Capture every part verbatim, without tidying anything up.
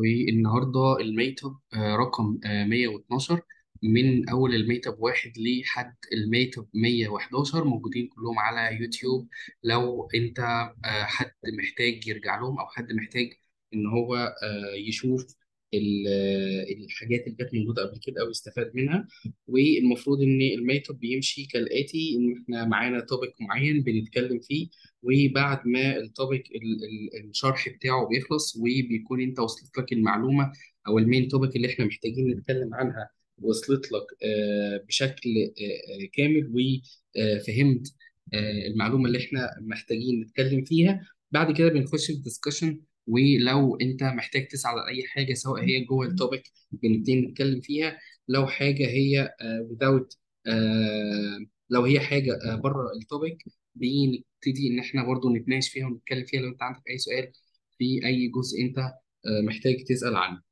والنهارده الميت اب آه، رقم آه، مية واتناشر، من اول الميت اب واحد لحد الميت اب مية وحداشر موجودين كلهم على يوتيوب. لو انت آه، حد محتاج يرجع لهم او حد محتاج ان هو آه، يشوف ال- الحاجات اللي كانت موجوده قبل كده او يستفاد منها. والمفروض ان الميت اب بيمشي كالاتي: ان احنا معانا توبيك معين بنتكلم فيه، وبعد ما التوبيك ال- ال- الشرح بتاعه بيخلص وبيكون انت وصلت لك المعلومه او المين توبيك اللي احنا محتاجين نتكلم عنها، وصلت لك آه، بشكل آه، آه، كامل، وفهمت المعلومه اللي احنا محتاجين نتكلم فيها. بعد كده بنخش في الدسكشن، ولو انت محتاج تسأل على اي حاجه سواء هي جوه التوبيك بنبتدي نتكلم فيها، لو حاجه هي without آه، لو هي حاجه آه، بره التوبيك بنبتدي ان احنا برضو نتناقش فيها ونتكلم فيها. لو انت عندك اي سؤال في اي جزء انت آه، محتاج تسأل عنه.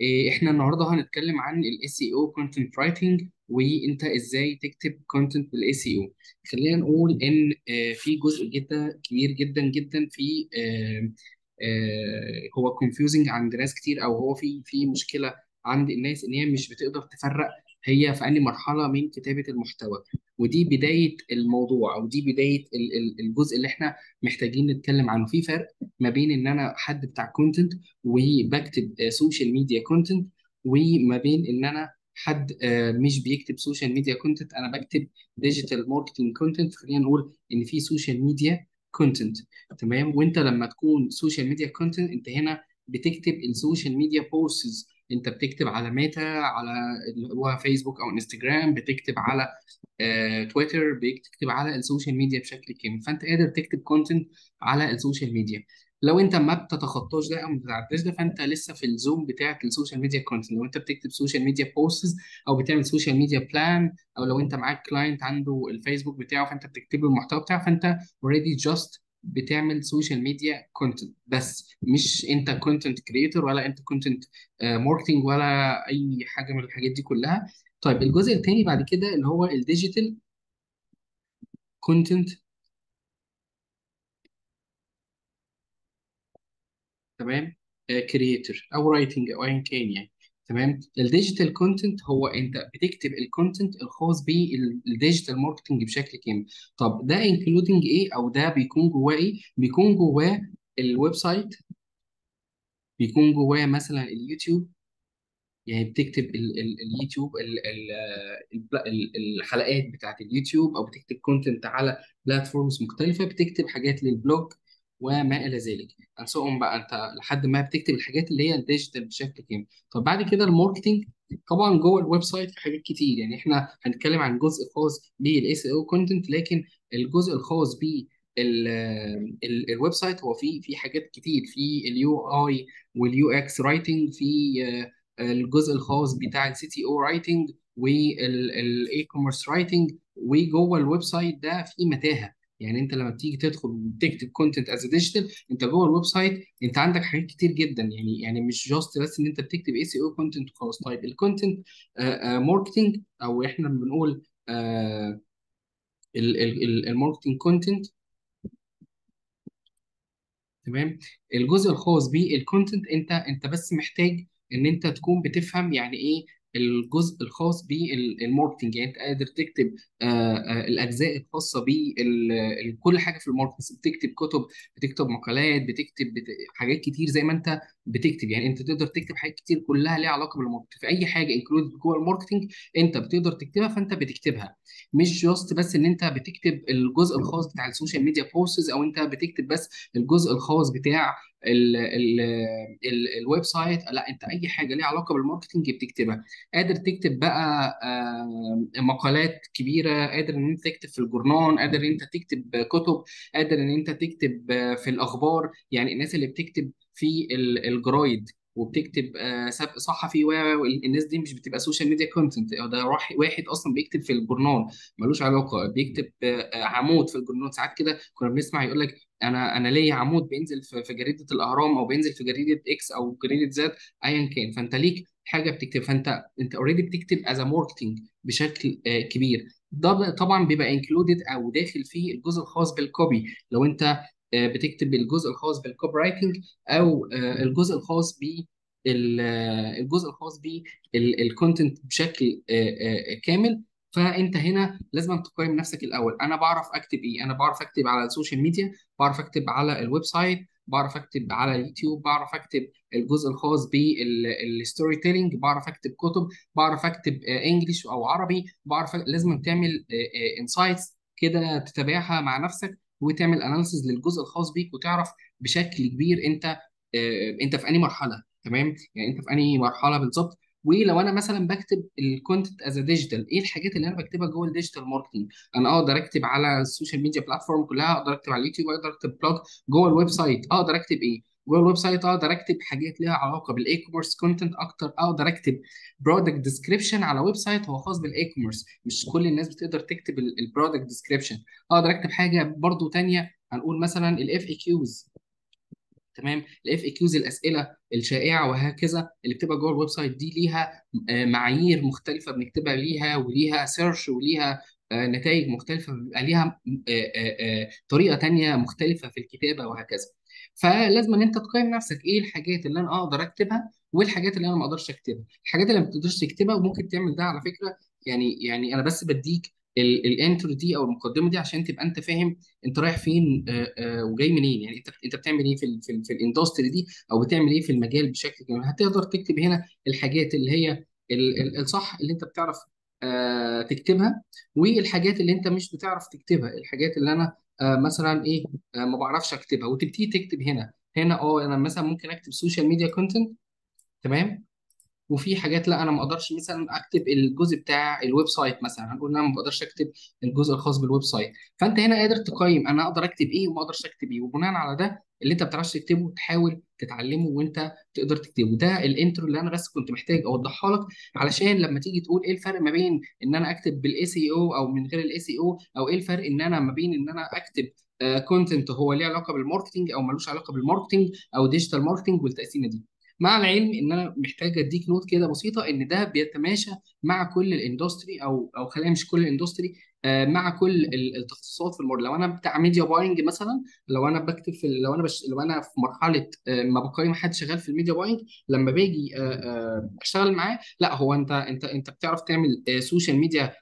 إيه، احنا النهارده هنتكلم عن ال إس إي أو content writing، وانت ازاي تكتب content بال إس إي أو. خلينا نقول ان آه، في جزء جدا كبير جدا جدا في آه، آه، هو confusing عند ناس كتير، او هو في في مشكله عند الناس ان هي مش بتقدر تفرق هي في انهي مرحله من كتابه المحتوى. ودي بدايه الموضوع، او دي بدايه ال- ال- الجزء اللي احنا محتاجين نتكلم عنه. في فرق ما بين ان انا حد بتاع content وبكتب سوشيال ميديا كونتنت، وما بين ان انا حد آه، مش بيكتب سوشيال ميديا كونتنت، انا بكتب ديجيتال ماركتنج كونتنت. خلينا نقول ان في سوشيال ميديا كونتنت، تمام. وانت لما تكون سوشيال ميديا كونتنت، انت هنا بتكتب السوشيال ميديا بوستز، انت بتكتب على ميتا، على اللي هو فيسبوك او انستجرام، بتكتب على آه، تويتر، بتكتب على السوشيال ميديا بشكل كامل. فانت قادر تكتب كونتنت على السوشيال ميديا. لو انت ما بتتخطاش ده او ما بتعداش ده، فانت لسه في الزوم بتاعت السوشيال ميديا كونتنت. لو انت بتكتب سوشيال ميديا بوستس، او بتعمل سوشيال ميديا بلان، او لو انت معاك كلاينت عنده الفيسبوك بتاعه فانت بتكتب له المحتوى بتاعه، فانت اوريدي جاست بتعمل سوشيال ميديا كونتنت بس. مش انت كونتنت كريتور، ولا انت كونتنت ماركتنج، ولا اي حاجه من الحاجات دي كلها. طيب، الجزء الثاني بعد كده اللي هو الديجيتال كونتنت، تمام، كرييتور او رايتنج او ايا كان يعني، تمام. الديجيتال كونتنت هو انت بتكتب الكونتنت الخاص بالديجيتال ماركتنج بشكل كامل. طب ده انكلودنج ايه، او ده بيكون جواه ايه؟ بيكون جواه الويب سايت، بيكون جواه مثلا اليوتيوب، يعني بتكتب ال- ال- اليوتيوب ال- ال- البلا- ال- الحلقات بتاعت اليوتيوب، او بتكتب كونتنت على بلاتفورمز مختلفه، بتكتب حاجات للبلوج وما الى ذلك، انسقهم بقى انت لحد ما بتكتب الحاجات اللي هي الديجيتال بشكل كامل. طب بعد كده الماركتنج، طبعا جوه الويب سايت في حاجات كتير، يعني احنا هنتكلم عن جزء خاص بالاس او كونتنت، لكن الجزء الخاص بال الويب سايت هو في في حاجات كتير، في اليو اي واليو اكس رايتنج، في آه، الجزء الخاص بتاع السي تي او رايتنج والاي كوميرس رايتنج. وجوه الويب سايت ده في متاهه، يعني انت لما بتيجي تدخل وتكتب كونتنت از ديجيتال، انت جوه الويب سايت انت عندك حاجات كتير جدا، يعني يعني مش جاست بس ان انت بتكتب اي سي او كونتنت وخلاص. طيب، الكونتنت ماركتنج، او احنا بنقول الماركتنج كونتنت، تمام. الجزء الخاص بالكونتنت، انت انت بس محتاج ان انت تكون بتفهم يعني ايه الجزء الخاص بالماركتنج، يعني انت قادر تكتب آه، آه، الاجزاء الخاصه بكل حاجه في الماركتنج. بتكتب كتب، بتكتب مقالات، بتكتب بت... حاجات كتير زي ما انت بتكتب، يعني انت تقدر تكتب حاجات كتير كلها ليها علاقه بالماركتنج. في اي حاجه انكلود جوه الماركتنج انت بتقدر تكتبها، فانت بتكتبها. مش جاست بس ان انت بتكتب الجزء الخاص بتاع السوشيال ميديا بوستس، او انت بتكتب بس الجزء الخاص بتاع ال ال ال الويب سايت، لا، انت اي حاجه ليها علاقه بالماركتنج بتكتبها. قادر تكتب بقى آه، مقالات كبيره، قادر ان انت تكتب في الجورنان، قادر ان انت تكتب كتب، قادر ان انت تكتب آه، في الاخبار، يعني الناس اللي بتكتب في ال- الجرايد وبتكتب آه، سبق صحفي، والناس دي مش بتبقى سوشيال ميديا كونتنت. ده راح- واحد اصلا بيكتب في الجورنان ملوش علاقه، بيكتب آه، آه، عمود في الجورنان. ساعات كده كنا بنسمع يقول لك انا انا ليا عمود بينزل في في جريده الاهرام، او بينزل في جريده اكس او جريده زد ايا كان. فانت ليك حاجه بتكتب، فانت انت اوريدي بتكتب از ماركتنج بشكل آه، كبير. ده بقى طبعا بيبقى انكلودد او داخل فيه الجزء الخاص بالكوبي، لو انت آه، بتكتب الجزء الخاص بالكوبي رايتنج، او آه، الجزء الخاص ب ال- الجزء الخاص بالكونتنت بشكل آه، آه، كامل. فانت هنا لازم تقيم نفسك الاول، انا بعرف اكتب ايه، انا بعرف اكتب على السوشيال ميديا، بعرف اكتب على الويب سايت، بعرف اكتب على اليوتيوب، بعرف اكتب الجزء الخاص بالستوري تيلينج، بعرف اكتب كتب، بعرف اكتب آه، انجليش او عربي، بعرف أ- لازم تعمل انسايتس كده تتابعها مع نفسك وتعمل اناليسز للجزء الخاص بيك، وتعرف بشكل كبير انت آه، انت في انهي مرحله، تمام؟ يعني انت في انهي مرحله بالظبط. ولو انا مثلا بكتب الكونتنت از ديجيتال، ايه الحاجات اللي انا بكتبها جوه الديجيتال ماركتنج؟ انا اقدر اكتب على السوشيال ميديا بلاتفورم كلها، اقدر اكتب على اليوتيوب، اقدر اكتب بلوج، جوه الويب سايت اقدر اكتب ايه، جوه الويب سايت اقدر اكتب حاجات ليها علاقه بالاي كوميرس كونتنت اكتر، اقدر اكتب برودكت ديسكريبشن على ويب سايت هو خاص بالاي كوميرس، مش كل الناس بتقدر تكتب البرودكت ديسكريبشن، اقدر اكتب حاجه برضو تانية هنقول مثلا الاف اي كيوز، تمام؟ الاف اي كيوز، الاسئله الشائعه وهكذا اللي بتبقى جوه الويب سايت دي، ليها آه، معايير مختلفه بنكتبها ليها، وليها سيرش، وليها نتائج مختلفه، بيبقى ليها آه، آه، آه، طريقه تانية مختلفه في الكتابه وهكذا. فلازم ان انت تقيم نفسك ايه الحاجات اللي انا اقدر اكتبها والحاجات اللي انا ما اقدرش اكتبها. الحاجات اللي ما بتقدرش تكتبها وممكن تعمل ده على فكره، يعني يعني انا بس بديك الانترو دي او المقدمه دي عشان تبقى انت فاهم انت رايح فين آه، آه، وجاي منين، يعني انت انت بتعمل ايه في ال في, ال في الاندستري دي، او بتعمل ايه في المجال بشكل كامل. هتقدر تكتب هنا الحاجات اللي هي ال- ال- الصح اللي انت بتعرف آه، تكتبها، والحاجات اللي انت مش بتعرف تكتبها، الحاجات اللي انا آه، مثلا ايه آه، ما بعرفش اكتبها، وتبتدي تكتب هنا هنا اه انا مثلا ممكن اكتب سوشيال ميديا كونتنت، تمام؟ وفي حاجات لا انا ما اقدرش مثلا اكتب الجزء بتاع الويب سايت، مثلا هنقول ان انا ما بقدرش اكتب الجزء الخاص بالويب سايت. فانت هنا قادر تقيم انا اقدر اكتب ايه وما اقدرش اكتب ايه، وبناء على ده اللي انت ما بتعرفش تكتبه تحاول تتعلمه وانت تقدر تكتبه. ده الانترو اللي انا بس كنت محتاج اوضحها لك، علشان لما تيجي تقول ايه الفرق ما بين ان انا اكتب بالاي سي او او من غير الاي سي او، او ايه الفرق ان انا ما بين ان انا اكتب كونتنت هو ليه علاقه بالماركتنج او ملوش علاقه بالماركتنج، او ديجيتال ماركتنج والتقسيمه دي. مع العلم ان انا محتاج اديك نوت كده بسيطه ان ده بيتماشى مع كل الاندستري، او او خلينا مش كل الاندستري آه، مع كل ال- التخصصات في الموارد. لو انا بتاع ميديا باينج مثلا، لو انا بكتب في ال- لو انا بش لو انا في مرحله آه، ما بقيم حد شغال في الميديا باينج، لما باجي آه، آه، اشتغل معاه، لا هو انت انت انت بتعرف تعمل آه، سوشيال ميديا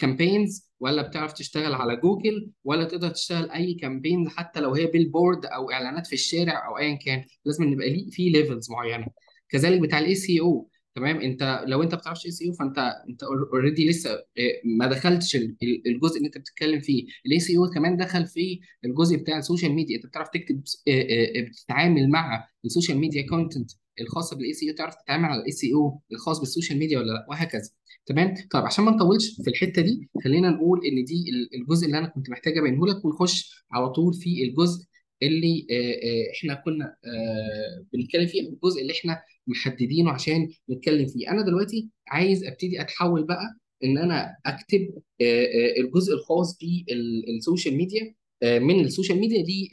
كامبينز، ولا بتعرف تشتغل على جوجل، ولا تقدر تشتغل اي كامبين حتى لو هي بيل بورد او اعلانات في الشارع او ايا كان، لازم إن يبقى ليه في ليفلز معينه. كذلك بتاع الاي سي او، تمام؟ انت لو انت ما بتعرفش اي سي او فانت انت اوريدي لسه آه، ما دخلتش ال- ال- الجزء اللي انت بتتكلم فيه. الاي سي او كمان دخل في الجزء بتاع السوشيال ميديا، انت بتعرف تكتب آه، آه، بتتعامل مع السوشيال ميديا كونتنت الخاصه بالاي سي او، تعرف تتعامل على الاي سي او الخاص بالسوشيال ميديا ولا لا، وهكذا، تمام؟ طيب عشان ما نطولش في الحته دي، خلينا نقول ان دي ال- الجزء اللي انا كنت محتاج ابينه لك، ونخش على طول في الجزء اللي آه، آه، احنا كنا آه، بنتكلم فيه، أو الجزء اللي احنا محددينه عشان نتكلم فيه. انا دلوقتي عايز ابتدي اتحول بقى ان انا اكتب آه، آه، الجزء الخاص بالسوشيال ميديا آه، من السوشيال ميديا دي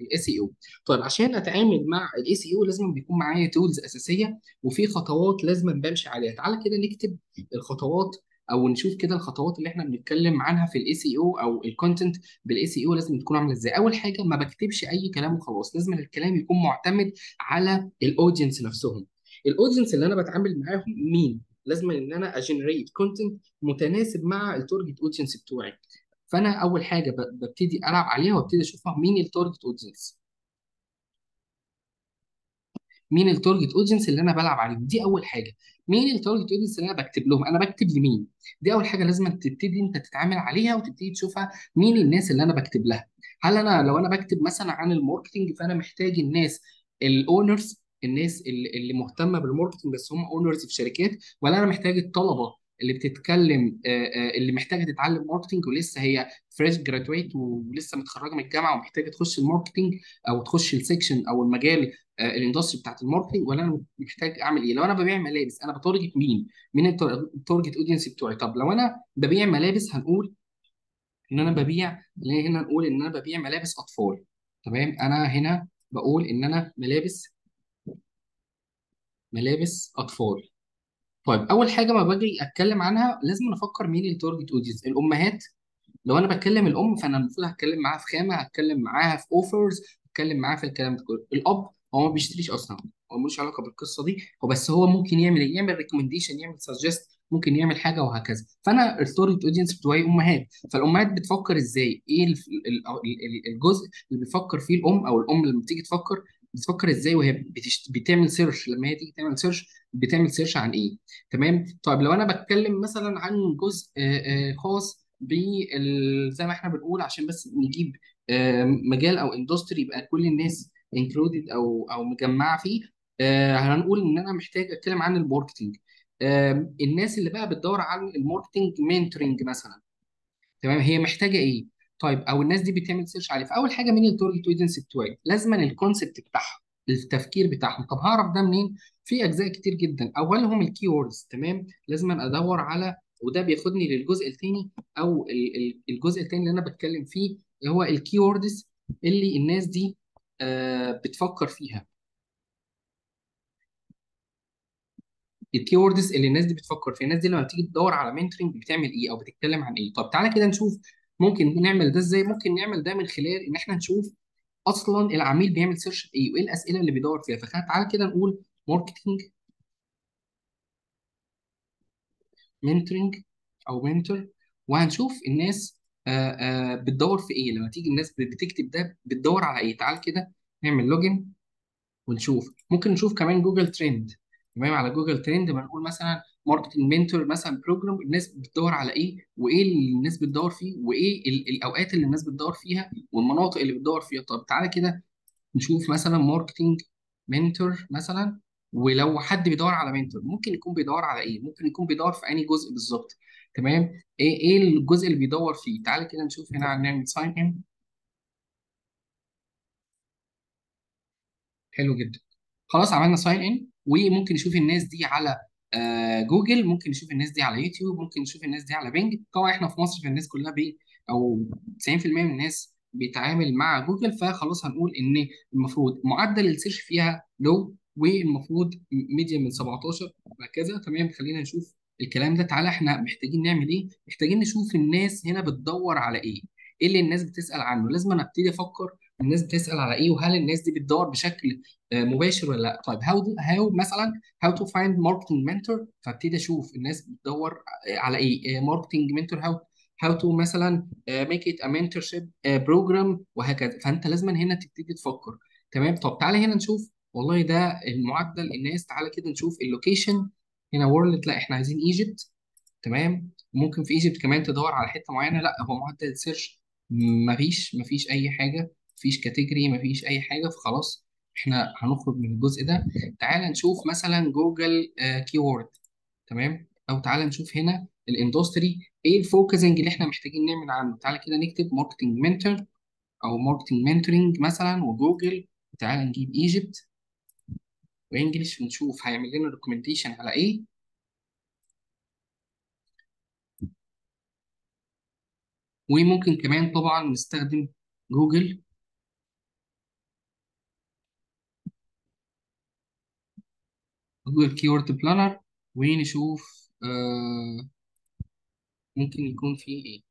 الاي سي او. طيب عشان اتعامل مع الاي سي او لازم بيكون معايا تولز اساسيه، وفي خطوات لازم بمشي عليها. تعالى كده نكتب الخطوات، او نشوف كده الخطوات اللي احنا بنتكلم عنها في الاي سي او، او الكونتنت بالاي سي او لازم تكون عامله ازاي. اول حاجه ما بكتبش اي كلام وخلاص، لازم الكلام يكون معتمد على الاودينس نفسهم. الاودينس اللي انا بتعامل معاهم مين؟ لازم ان انا اجنريت كونتنت متناسب مع التارجت اودينس بتوعي. فانا اول حاجه ب- ببتدي العب عليها وابتدي اشوفها مين التارجت اودينس، مين التارجت اودينس اللي انا بلعب عليهم. دي اول حاجه، مين التارجت اودينس اللي انا بكتب لهم، انا بكتب لمين؟ دي اول حاجه لازم تبتدي انت تتعامل عليها وتبتدي تشوفها مين الناس اللي انا بكتب لها. هل انا لو انا بكتب مثلا عن الماركتنج فانا محتاج الناس الاونرز، الناس اللي اللي مهتمه بالماركتنج بس هم اونرز في شركات، ولا انا محتاج الطلبه اللي بتتكلم آه، آه، اللي محتاجه تتعلم ماركتنج ولسه هي فريش جرادويت ولسه متخرجه من الجامعه ومحتاجه تخش الماركتنج او تخش السكشن او المجال آه، الاندستري بتاعت الماركتنج، ولا انا محتاج اعمل ايه؟ لو انا ببيع ملابس انا بتارجت مين؟ مين التارجت اودينس بتوعي؟ طب لو انا ببيع ملابس هنقول ان انا ببيع، لا هنا نقول ان انا ببيع ملابس اطفال، تمام؟ انا هنا بقول ان انا ملابس ملابس اطفال. طيب اول حاجه ما باجي اتكلم عنها لازم افكر مين التارجت اودينس. الامهات، لو انا بكلم الام فانا المفروض هتكلم معاها في خامه، هتكلم معاها في اوفرز، اتكلم معاه في الكلام ده كله. الاب هو ما بيشتريش اصلا، هو ملوش علاقه بالقصه دي، هو بس هو ممكن يعمل ايه؟ يعمل ريكومنديشن، يعمل سجست، ممكن يعمل حاجه وهكذا. فانا التارجت اودينس بتوعي امهات، فالامهات بتفكر ازاي؟ ايه الف- ال- ال- الجزء اللي بيفكر فيه الام، او الام لما بتيجي تفكر بتفكر ازاي وهي بتشت... بتعمل سيرش، لما هي تيجي تعمل سيرش بتعمل سيرش عن ايه؟ تمام. طيب لو انا بتكلم مثلا عن جزء آه، آه، خاص بال زي ما احنا بنقول، عشان بس نجيب آه، مجال او اندستري يبقى كل الناس انكلودد او او مجمعه فيه، آه، هنقول ان انا محتاج اتكلم عن الماركتنج. آه، الناس اللي بقى بتدور عن الماركتنج مينتورنج مثلا، تمام، هي محتاجه ايه؟ طيب او الناس دي بتعمل سيرش عليه. فاول حاجه مين التارجت اودينس بتوعي؟ لازما الكونسبت بتاعهم، التفكير بتاعهم. طب هعرف ده منين؟ في اجزاء كتير جدا. اولهم الكي ووردز، تمام، لازما ادور على، وده بياخدني للجزء الثاني او ال- ال- الجزء الثاني اللي انا بتكلم فيه، اللي هو الكي ووردز اللي الناس دي آه، بتفكر فيها، الكي ووردز اللي الناس دي بتفكر فيها. الناس دي لما بتيجي تدور على منتورنج بتعمل ايه او بتتكلم عن ايه؟ طب تعالى كده نشوف ممكن نعمل ده ازاي. ممكن نعمل ده من خلال ان احنا نشوف اصلا العميل بيعمل سيرش ايه وايه الاسئله اللي بيدور فيها. فتعالى كده نقول ماركتنج منتورنج او منتور، وهنشوف الناس آه، آه، بتدور في ايه لما تيجي الناس بتكتب ده بتدور على ايه. تعالى كده نعمل لوجن ونشوف. ممكن نشوف كمان جوجل ترند، تمام، على جوجل ترند ما نقول مثلا ماركتنج منتور مثلا بروجرام، الناس بتدور على ايه وايه اللي الناس بتدور فيه وايه ال- الاوقات اللي الناس بتدور فيها والمناطق اللي بتدور فيها. طب تعالى كده نشوف مثلا ماركتنج منتور مثلا، ولو حد بيدور على منتور ممكن يكون بيدور على ايه؟ ممكن يكون بيدور في انهي جزء بالظبط، تمام، ايه ايه الجزء اللي بيدور فيه. تعالى كده نشوف هنا، نعمل ساين ان، حلو جدا، خلاص عملنا ساين ان. وممكن نشوف الناس دي على آه، جوجل، ممكن نشوف الناس دي على يوتيوب، ممكن نشوف الناس دي على بينج. طبعا احنا في مصر فالناس كلها بي او تسعين في المية من الناس بيتعامل مع جوجل، فخلاص هنقول ان المفروض معدل السيرش فيها لو، والمفروض ميديا من سبعتاشر وهكذا، تمام. خلينا نشوف الكلام ده. تعالى احنا محتاجين نعمل ايه؟ محتاجين نشوف الناس هنا بتدور على ايه، ايه اللي الناس بتسأل عنه. لازم انا ابتدي افكر الناس بتسأل على ايه، وهل الناس دي بتدور بشكل مباشر ولا لا. طيب هاو هاو مثلا هاو تو فايند ماركتنج منتور، فابتدي اشوف الناس بتدور على ايه. ماركتنج منتور هاو هاو تو مثلا ميك ات ا منتور شيب بروجرام وهكذا. فانت لازم هنا تبتدي تفكر، تمام. طب تعالى هنا نشوف والله ده المعدل الناس. تعالى كده نشوف اللوكيشن هنا وورلد، لا احنا عايزين ايجيبت، تمام. ممكن في ايجيبت كمان تدور على حته معينه، لا هو معدل السيرش مفيش مفيش اي حاجه، مفيش كاتيجوري، مفيش اي حاجه، فخلاص احنا هنخرج من الجزء ده. تعال نشوف مثلا جوجل كيورد، تمام، او تعال نشوف هنا الاندستري ايه الفوكسنج اللي احنا محتاجين نعمل عنه. تعال كده نكتب ماركتنج منتور او ماركتنج منتورنج مثلا وجوجل، تعال نجيب ايجيبت وانجلش ونشوف هيعمل لنا ريكومنديشن على ايه. وممكن كمان طبعا نستخدم جوجل، جوجل كيورد بلانر، ونشوف آه ممكن يكون فيه ايه.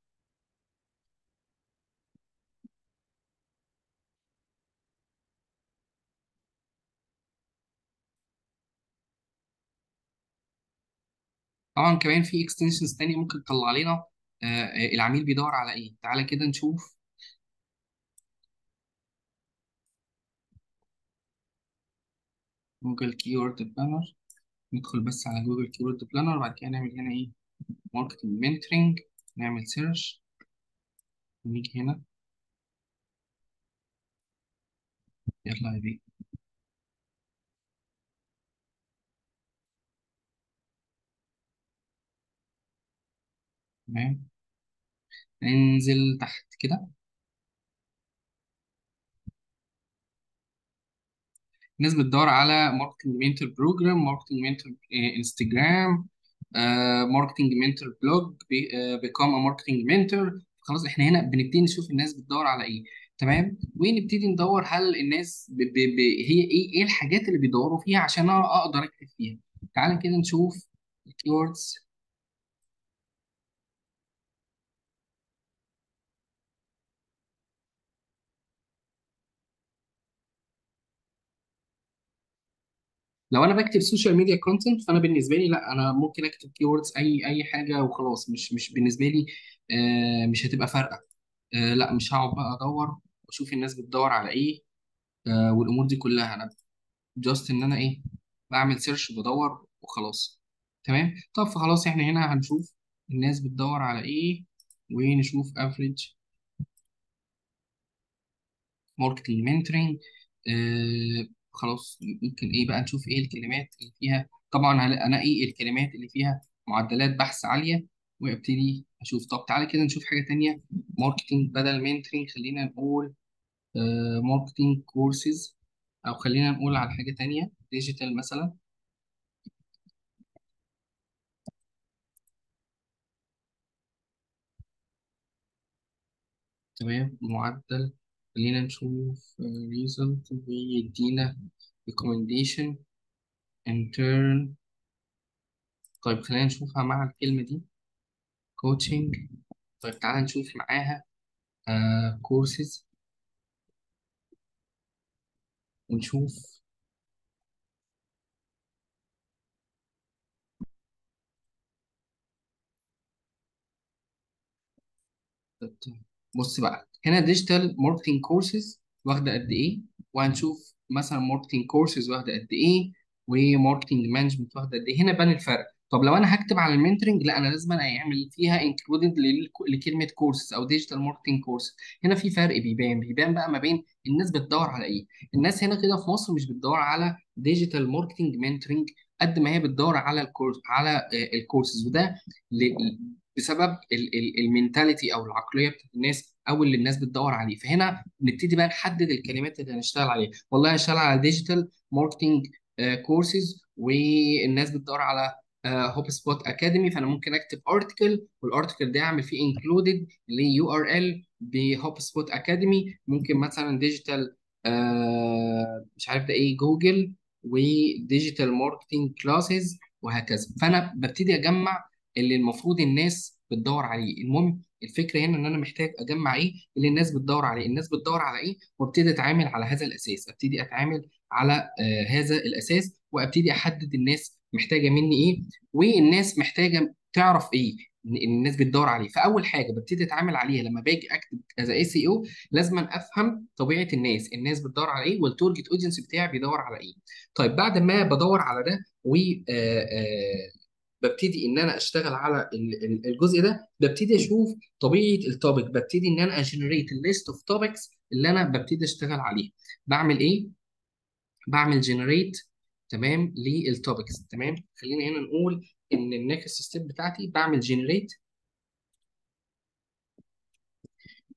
طبعا كمان في اكستنشنز تانية ممكن تطلع لنا آه، العميل بيدور على ايه. تعالى كده نشوف جوجل كيورد بلانر، ندخل بس على جوجل كيورد بلانر، وبعد كده نعمل هنا ايه؟ ماركتنج منتورنج، نعمل سيرش، ونيجي هنا يلا يا بيه. تمام، ننزل تحت كده. الناس بتدور على ماركتنج منتور بروجرام، ماركتنج منتور انستجرام، ماركتنج منتور بلوج، بيكام ا ماركتنج منتور. خلاص احنا هنا بنبتدي نشوف الناس بتدور على ايه، تمام، ونبتدي ندور هل الناس ب ب ب هي ايه ايه الحاجات اللي بيدوروا فيها عشان انا اقدر اكتب فيها. تعال كده نشوف الكيوردز، لو انا بكتب سوشيال ميديا كونتنت، فانا بالنسبه لي لا، انا ممكن اكتب كيوردز اي اي حاجه وخلاص. مش مش بالنسبه لي آه، مش هتبقى فارقه. آه، لا، مش هقعد بقى ادور واشوف الناس بتدور على ايه آه، والامور دي كلها. انا جاست ان انا ايه بعمل سيرش وبدور وخلاص. تمام. طب فخلاص احنا هنا هنشوف الناس بتدور على ايه، ونشوف افريج ماركتنج منتورنج. آه خلاص، ممكن ايه بقى نشوف ايه الكلمات اللي فيها. طبعا هل- انا ايه الكلمات اللي فيها معدلات بحث عاليه، وابتدي اشوف. طب تعالى كده نشوف حاجه تانية، ماركتنج بدل منتورنج خلينا نقول آه ماركتنج كورسز، او خلينا نقول على حاجه تانية ديجيتال مثلا. تمام. معدل، خلينا نشوف ريزلت، بيدينا ريكومنديشن انترن. طيب خلينا نشوفها مع الكلمة دي كوتشنج. طيب تعالى نشوف معاها كورسز، ونشوف بص بقى هنا ديجيتال ماركتنج كورسز واخدة قد إيه، وهنشوف مثلا ماركتنج كورسز واخدة قد إيه، وماركتنج مانجمنت واخدة قد إيه. هنا بان الفرق. طب لو أنا هكتب على المنتورنج، لا، أنا لازم أنا أعمل فيها انكلودد لكلمة كورسز أو ديجيتال ماركتنج كورسز. هنا في فرق بيبان بيبان بقى ما بين الناس بتدور على إيه. الناس هنا كده في مصر مش بتدور على ديجيتال ماركتنج منتورنج قد ما هي بتدور على الكورس على آه، الكورسز. وده ل- بسبب المينتاليتي او العقليه بتاعت الناس، او اللي الناس بتدور عليه. فهنا نبتدي بقى نحدد الكلمات اللي هنشتغل عليها. والله هنشتغل على ديجيتال ماركتنج كورسز، والناس بتدور على هوب سبوت اكاديمي، فانا ممكن اكتب ارتكل، والارتكل ده اعمل فيه انكلودد ليو ار ال بهوب سبوت اكاديمي. ممكن مثلا ديجيتال مش عارف ده ايه، جوجل، وديجيتال ماركتنج كلاسز، وهكذا. فانا ببتدي اجمع اللي المفروض الناس بتدور عليه. المهم الفكره هنا ان انا محتاج اجمع ايه اللي الناس بتدور عليه، الناس بتدور على ايه، وابتدي اتعامل على هذا الاساس. ابتدي اتعامل على آه هذا الاساس، وابتدي احدد الناس محتاجه مني ايه، والناس محتاجه تعرف ايه إن- إن الناس بتدور عليه. فاول حاجه ببتدي اتعامل عليها لما باجي اكتب از اي سي او، لازم افهم طبيعه الناس، الناس بتدور على ايه، والتورجت اودينس بتاعي بيدور على ايه. طيب بعد ما بدور على ده و آه، آه، ببتدي ان انا اشتغل على ال- ال- الجزء ده، ببتدي اشوف طبيعه التوبيك. ببتدي ان انا اجنريت الليست اوف توبكس اللي انا ببتدي اشتغل عليها. بعمل ايه؟ بعمل جنريت، تمام، للتوبكس. تمام. خلينا هنا نقول ان النكست ستيب بتاعتي بعمل جنريت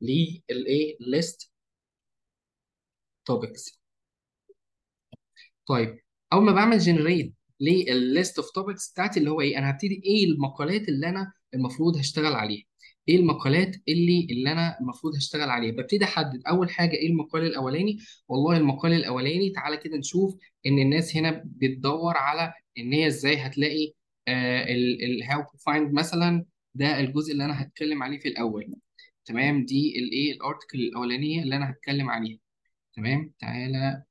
للايه، ليست توبكس. طيب اول ما بعمل جنريت للليست اوف توبكس بتاعتي، اللي هو ايه، انا هبتدي ايه المقالات اللي انا المفروض هشتغل عليها، ايه المقالات اللي اللي انا المفروض هشتغل عليها. ببتدي احدد اول حاجه ايه المقال الاولاني. والله المقال الاولاني تعالى كده نشوف ان الناس هنا بتدور على ان هي ازاي هتلاقي الهاو تو فايند مثلا. ده الجزء اللي انا هتكلم عليه في الاول. تمام. دي الايه، الارتكل الاولانيه اللي انا هتكلم عليها. تمام. تعالى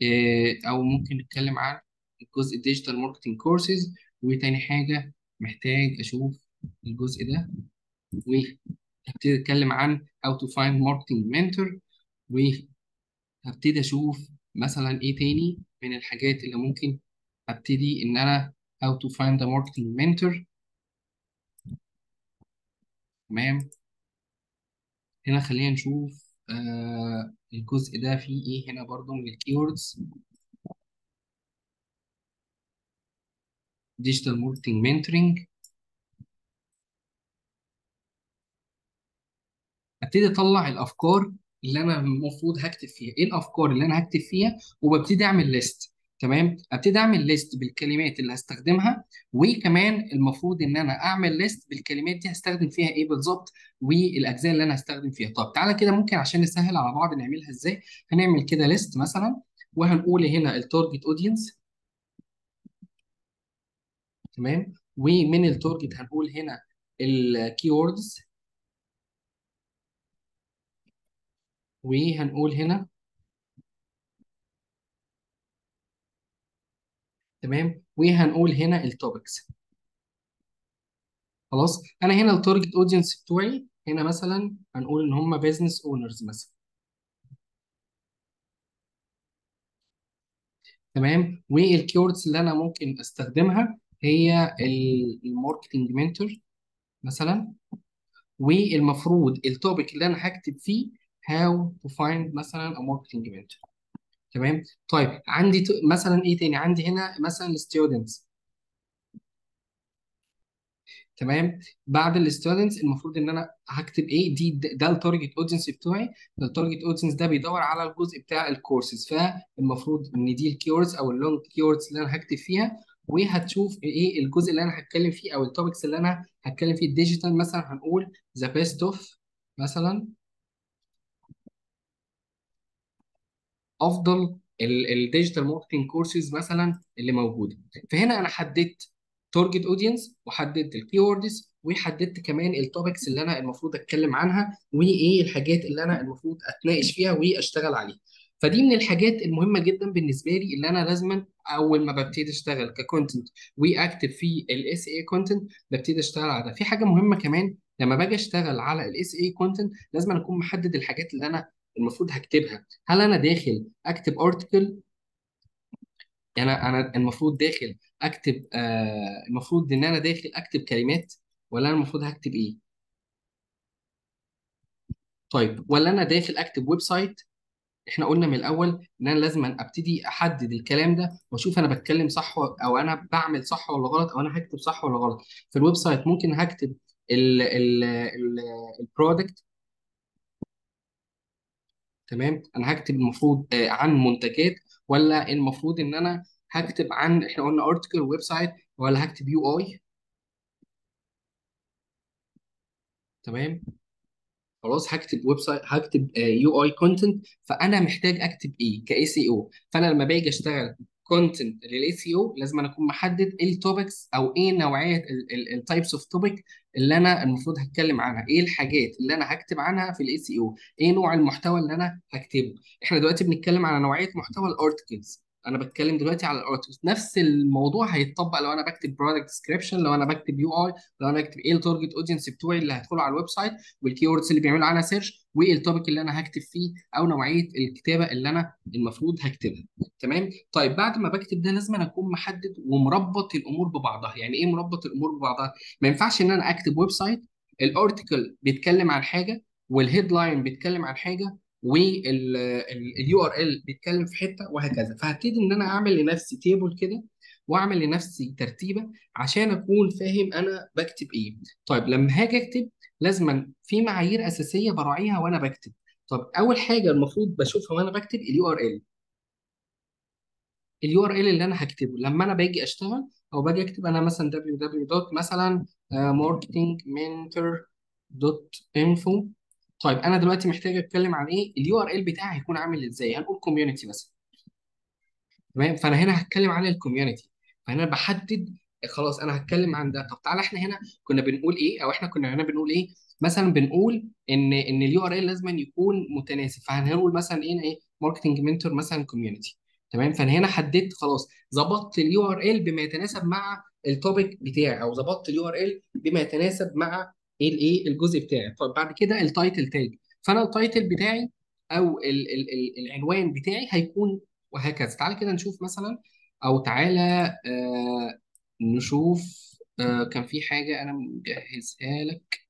إيه، او ممكن نتكلم عن الجزء الديجيتال ماركتنج كورسز. وتاني حاجه محتاج اشوف الجزء ده، وهبتدي اتكلم عن how to find marketing mentor، وهبتدي اشوف مثلا ايه تاني من الحاجات اللي ممكن ابتدي ان انا how to find a marketing mentor. تمام. هنا خلينا نشوف آه الجزء ده فيه ايه. هنا برضو من الكيوردز digital marketing mentoring، ابتدي اطلع الافكار اللي انا المفروض هكتب فيها، ايه الافكار اللي انا هكتب فيها، وببتدي اعمل ليست. تمام. ابتدي اعمل ليست بالكلمات اللي هستخدمها، وكمان المفروض ان انا اعمل ليست بالكلمات دي هستخدم فيها ايه بالظبط، والاجزاء اللي انا هستخدم فيها. طب تعالى كده ممكن عشان نسهل على بعض نعملها ازاي. هنعمل كده ليست مثلا، وهنقول هنا التارجت اودينس. تمام. ومن التارجت هنقول هنا الكي ووردز، وهنقول هنا تمام، وهنقول هنا التوبكس. خلاص، انا هنا التارجت اودينس بتوعي هنا مثلا هنقول ان هم بيزنس اونرز مثلا، تمام. والكيوردز اللي انا ممكن استخدمها هي الماركتنج منتور مثلا، والمفروض التوبيك اللي انا هكتب فيه هاو تو فايند مثلا ا ماركتنج منتور، تمام. طيب عندي مثلا ايه تاني؟ عندي هنا مثلا الستودنتس، تمام. بعد الستودنتس المفروض ان انا هكتب ايه؟ دي ده التارجت اودينس بتوعي، التارجت اودينس ده بيدور على الجزء بتاع الكورسز، فالمفروض ان دي الكيوردز او اللونج كيوردز اللي انا هكتب فيها، وهتشوف ايه الجزء اللي انا هتكلم فيه او التوبكس اللي انا هتكلم فيه. الديجيتال مثلا هنقول ذا بيست اوف مثلا، افضل الديجيتال ماركتنج كورسز مثلا اللي موجوده. فهنا انا حددت تارجت اودينس وحددت الكيوردز وحددت كمان التوبكس اللي انا المفروض اتكلم عنها وايه الحاجات اللي انا المفروض اتناقش فيها واشتغل عليها. فدي من الحاجات المهمه جدا بالنسبه لي اللي انا لازما اول ما ببتدي اشتغل ككونتنت واكتب في الاس اي كونتنت ببتدي اشتغل على ده. في حاجه مهمه كمان لما باجي اشتغل على الاس اي كونتنت لازم أنا اكون محدد الحاجات اللي انا المفروض هكتبها. هل انا داخل اكتب ارتكل؟ انا انا المفروض داخل اكتب آه المفروض ان انا داخل اكتب كلمات، ولا انا المفروض هكتب ايه؟ طيب، ولا انا داخل اكتب ويب سايت؟ احنا قلنا من الاول ان انا لازم ابتدي احدد الكلام ده واشوف انا بتكلم صح او انا بعمل صح ولا غلط او انا هكتب صح ولا غلط. في الويب سايت ممكن هكتب البرودكت، تمام. انا هكتب المفروض عن منتجات، ولا المفروض ان انا هكتب عن، احنا قلنا ارتكل ويب سايت، ولا هكتب يو اي، تمام. خلاص، هكتب ويب سايت، هكتب يو اي كونتنت. فانا محتاج اكتب ايه كاي سي او؟ فانا لما باجي اشتغل كونتنت للاي سي او لازم انا اكون محدد ايه التوبكس او ايه نوعيه التايبس اوف توبيك اللي انا المفروض هتكلم عنها، ايه الحاجات اللي انا هكتب عنها في الاي سي او، ايه نوع المحتوى اللي انا هكتبه. احنا دلوقتي بنتكلم على نوعيه محتوى الارتكلز، انا بتكلم دلوقتي على الارتكلز. نفس الموضوع هيتطبق لو انا بكتب برودكت ديسكريبشن، لو انا بكتب يو اي، لو انا بكتب ايه التارجت اودينس بتوعي اللي هيدخلوا على الويب سايت والكيوردز اللي بيعملوا عنها سيرش والتوبيك اللي انا هكتب فيه او نوعيه الكتابه اللي انا المفروض هكتبها، تمام. طيب بعد ما بكتب ده لازم انا اكون محدد ومربط الامور ببعضها. يعني ايه مربط الامور ببعضها؟ ما ينفعش ان انا اكتب ويب سايت الارتكل بيتكلم عن حاجه والهيدلاين بيتكلم عن حاجه واليو ار ال بيتكلم في حته وهكذا. فهبتدي ان انا اعمل لنفسي تيبل كده واعمل لنفسي ترتيبه عشان اكون فاهم انا بكتب ايه. طيب لما هاجي اكتب لازما في معايير اساسيه براعيها وانا بكتب. طب اول حاجه المفروض بشوفها وانا بكتب اليو ار ال، اليو ار ال اللي انا هكتبه لما انا باجي اشتغل او باجي اكتب انا مثلا www مثلا marketingmentor.info. طيب انا دلوقتي محتاج اتكلم عن ايه؟ اليو ار ال بتاعي هيكون عامل ازاي؟ هنقول كوميونتي مثلا، تمام. فانا هنا هتكلم عن الكوميونتي، فانا بحدد خلاص انا هتكلم عن ده. طب تعالى احنا هنا كنا بنقول ايه، او احنا كنا هنا بنقول ايه مثلا؟ بنقول ان ان اليو ار ال لازم يكون متناسب، فهنقول مثلا ايه ايه ماركتنج منتور مثلا كوميونتي، تمام. فانا هنا حددت خلاص، ظبطت اليو ار ال بما يتناسب مع التوبيك بتاعي، او ظبطت اليو ار ال بما يتناسب مع ايه الايه الجزء بتاعي. طب بعد كده التايتل تاج، فانا التايتل بتاعي او ال ال ال العنوان بتاعي هيكون وهكذا. تعالى كده نشوف مثلا، او تعالى آه نشوف آه كان في حاجه انا مجهزها لك.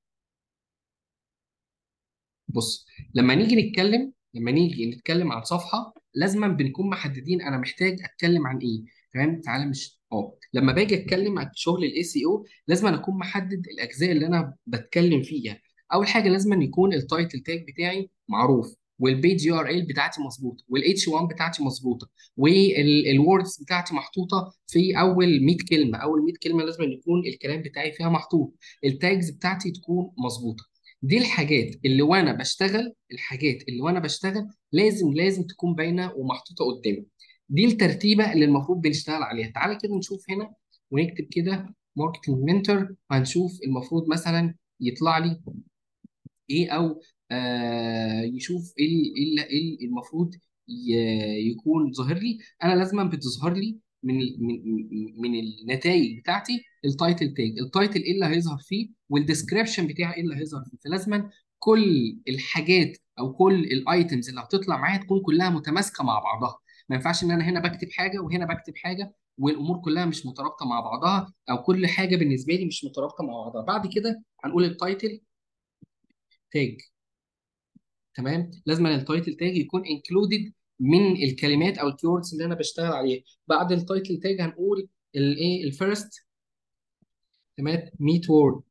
بص، لما نيجي نتكلم لما نيجي نتكلم عن صفحه لازما بنكون محددين انا محتاج اتكلم عن ايه، تمام. تعالى مش اه لما باجي اتكلم عن شغل الاي سي او لازم انا اكون محدد الاجزاء اللي انا بتكلم فيها. اول حاجه لازم أن يكون التايتل تاج بتاعي معروف، والبيج يو ار ال بتاعتي مظبوطه، والاتش واحد بتاعتي مظبوطه، والوردز بتاعتي محطوطه في اول مية كلمه، اول مية كلمه لازم أن يكون الكلام بتاعي فيها محطوط، التاجز بتاعتي تكون مظبوطه. دي الحاجات اللي وانا بشتغل الحاجات اللي وانا بشتغل لازم لازم تكون باينه ومحطوطه قدامي. دي الترتيبه اللي المفروض بنشتغل عليها. تعالى كده نشوف هنا ونكتب كده ماركتنج منتور، هنشوف المفروض مثلا يطلع لي ايه، او آه يشوف ايه ايه المفروض يكون ظاهر لي. انا لازما بتظهر لي من من من النتائج بتاعتي التايتل تاج، التايتل ايه اللي هيظهر فيه والديسكريبشن بتاعي ايه اللي هيظهر فيه. فلازما كل الحاجات او كل الايتمز اللي هتطلع معايا تكون كلها متماسكه مع بعضها. ما ينفعش ان انا هنا بكتب حاجه وهنا بكتب حاجه والامور كلها مش مترابطه مع بعضها، او كل حاجه بالنسبه لي مش مترابطه مع بعضها. بعد كده هنقول التايتل تاج، تمام. لازم التايتل تاج يكون انكلودد من الكلمات او الكيوردز اللي انا بشتغل عليها. بعد التايتل تاج هنقول الايه الفيرست، تمام، مية وورد،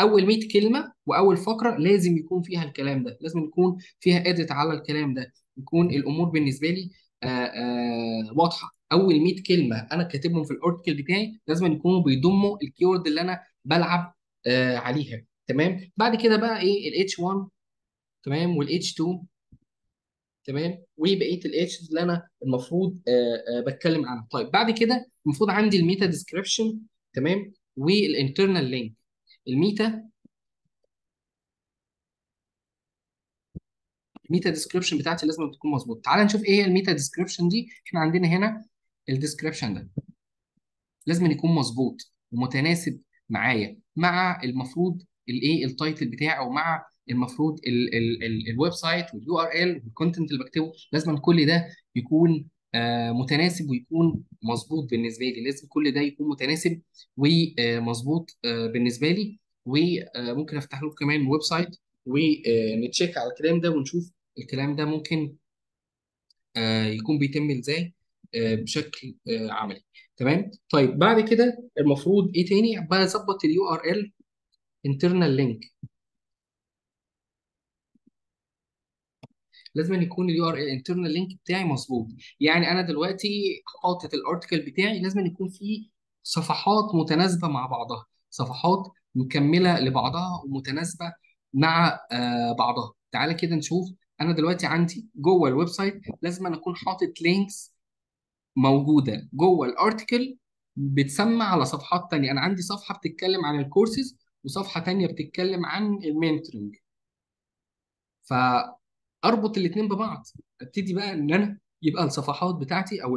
اول مية كلمه واول فقره لازم يكون فيها الكلام ده، لازم يكون فيها اديت على الكلام ده، يكون الامور بالنسبه لي آآ آآ واضحه. اول مية كلمه انا كاتبهم في الارتكل بتاعي لازم يكونوا بيضموا الكيورد اللي انا بلعب عليها، تمام. بعد كده بقى ايه الاتش واحد، تمام، والاتش اتنين، تمام، وبقيه الاتشز اللي انا المفروض آآ آآ بتكلم عنها. طيب بعد كده المفروض عندي الميتا ديسكريبشن، تمام، والانترنال لينك. الميتا الميتا ديسكريبشن بتاعتي لازم تكون مظبوطه. تعال نشوف ايه هي الميتا ديسكريبشن دي. احنا عندنا هنا الديسكريبشن ده لازم يكون مظبوط ومتناسب معايا مع المفروض الايه التايتل بتاعه، ومع المفروض الويب سايت واليو ار ال والكونتنت اللي بكتبه. لازم كل ده يكون آه متناسب ويكون مظبوط بالنسبه لي. لازم كل ده يكون متناسب ومظبوط آه بالنسبه لي. وممكن افتح لكم كمان ويب سايت ونتشيك على الكلام ده ونشوف الكلام ده ممكن آه يكون بيتم ازاي آه بشكل آه عملي، تمام. طيب بعد كده المفروض ايه تاني؟ بظبط اليو ار ال internal link. لازم يكون اليو ار ال انترنال لينك بتاعي مظبوط. يعني انا دلوقتي حاطط الارتكل بتاعي لازم يكون فيه صفحات متناسبه مع بعضها، صفحات مكمله لبعضها ومتناسبه مع آه بعضها. تعالى كده نشوف. انا دلوقتي عندي جوه الويب سايت لازم انا اكون حاطط لينكس موجوده جوه الارتكل بتسمى على صفحات ثانيه. انا عندي صفحه بتتكلم عن الكورسز وصفحه ثانيه بتتكلم عن المنتورنج، ف اربط الاثنين ببعض. ابتدي بقى ان انا يبقى الصفحات بتاعتي او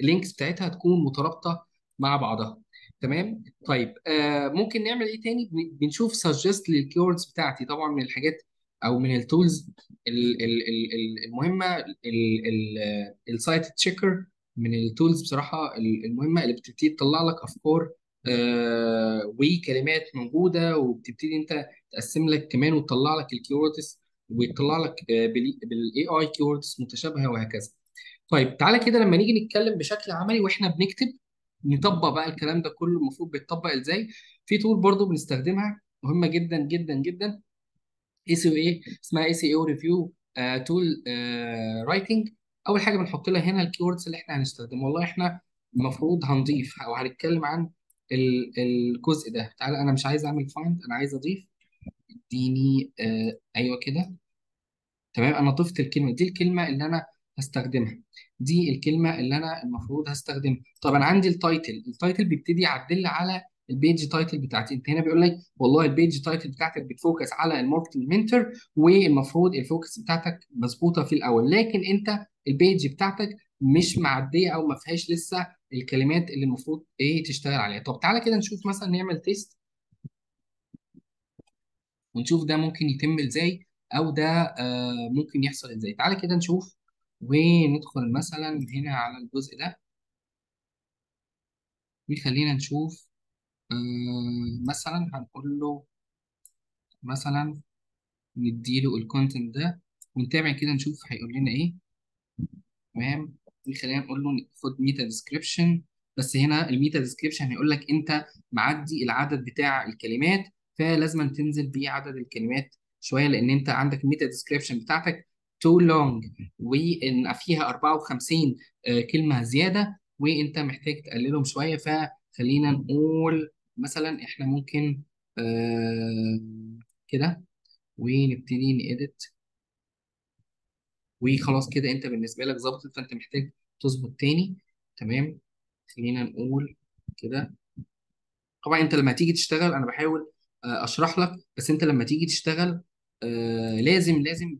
اللينكس بتاعتها تكون مترابطه مع بعضها، تمام. طيب آه ممكن نعمل ايه تاني؟ بنشوف سجست للكيوردز بتاعتي. طبعا من الحاجات او من التولز المهمه السايت تشيكر، من التولز بصراحه المهمه اللي بتبتدي تطلع لك افكار آه وكلمات موجوده، وبتبتدي انت تقسم لك كمان وتطلع لك الكيوردز ويطلع لك بالاي اي كيوردز متشابهه وهكذا. طيب تعالى كده لما نيجي نتكلم بشكل عملي واحنا بنكتب نطبق بقى الكلام ده كله المفروض بيتطبق ازاي. في تول برضو بنستخدمها مهمه جدا جدا جدا، اي سي او اي، اسمها اي سي او ريفيو تول رايتنج. اول حاجه بنحط لها هنا الكيوردز اللي احنا هنستخدمه. والله احنا المفروض هنضيف او هنتكلم عن الجزء ده. تعالى انا مش عايز اعمل فايند، انا عايز اضيف. اديني آه ايوه كده، تمام. انا ضفت الكلمه دي، الكلمه اللي انا هستخدمها دي الكلمه اللي انا المفروض هستخدمها. طب انا عندي التايتل، التايتل بيبتدي يعدل على البيج تايتل بتاعتي. انت هنا بيقول لك والله البيج تايتل بتاعتك بتفوكس على الماركتنج منتور، والمفروض الفوكس بتاعتك مظبوطه في الاول، لكن انت البيج بتاعتك مش معديه او ما فيهاش لسه الكلمات اللي المفروض ايه تشتغل عليها. طب تعالى كده نشوف مثلا نعمل تيست ونشوف ده ممكن يتم ازاي او ده آه ممكن يحصل ازاي. تعالى كده نشوف وندخل مثلا هنا على الجزء ده وخلينا نشوف آه مثلا هنقول له مثلا نديله الكونتنت ده ونتابع كده نشوف هيقول لنا ايه، تمام. وخلينا نقول له خد ميتا ديسكريبشن. بس هنا الميتا ديسكريبشن هيقول لك انت معدي العدد بتاع الكلمات، فلازم تنزل بيه عدد الكلمات شويه لان انت عندك الميتا ديسكريبشن بتاعتك تو لونج وان فيها أربعة وخمسين كلمه زياده وانت محتاج تقللهم شويه. فخلينا نقول مثلا احنا ممكن آه كده ونبتدي نإديت وخلاص كده انت بالنسبه لك ظبطت، فانت محتاج تظبط تاني، تمام. خلينا نقول كده. طبعا انت لما تيجي تشتغل انا بحاول اشرح لك، بس انت لما تيجي تشتغل آه لازم لازم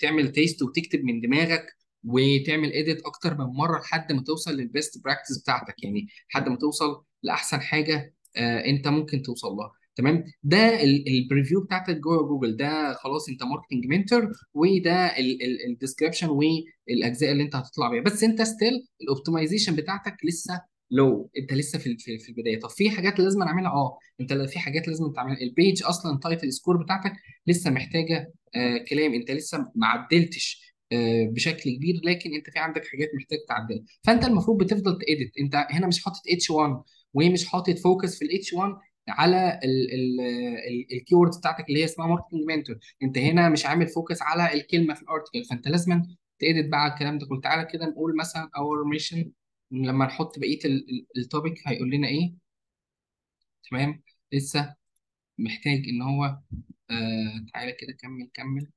تعمل تيست وتكتب من دماغك وتعمل اديت اكتر من مره لحد ما توصل للبيست براكتس بتاعتك، يعني لحد ما توصل لاحسن حاجه آه انت ممكن توصل لها. تمام، ده البريفيو بتاعتك جوه جوجل، ده خلاص انت ماركتنج منتور، وده الديسكربشن والاجزاء اللي انت هتطلع بيها. بس انت ستيل الاوبتمايزيشن بتاعتك لسه لو انت لسه في في البدايه. طب في حاجات لازم نعملها، اه انت في حاجات لازم تعملها. البيج اصلا تايتل سكور بتاعتك لسه محتاجه آه كلام، انت لسه ما عدلتش آه بشكل كبير، لكن انت في عندك حاجات محتاج تعدلها. فانت المفروض بتفضل تأديت. انت هنا مش حاطط اتش واحد ومش حاطط فوكس في الاتش واحد على الكي وورد بتاعتك اللي هي اسمها ماركتنج منتور، انت هنا مش عامل فوكس على الكلمه في الارتكل، فانت لازم تأديت بقى على الكلام ده كله. تعالى كده نقول مثلا اور ميشن، لما نحط بقيه التوبيك هيقول لنا ايه. تمام، لسه محتاج ان هو آه تعالى كده كمل كمل.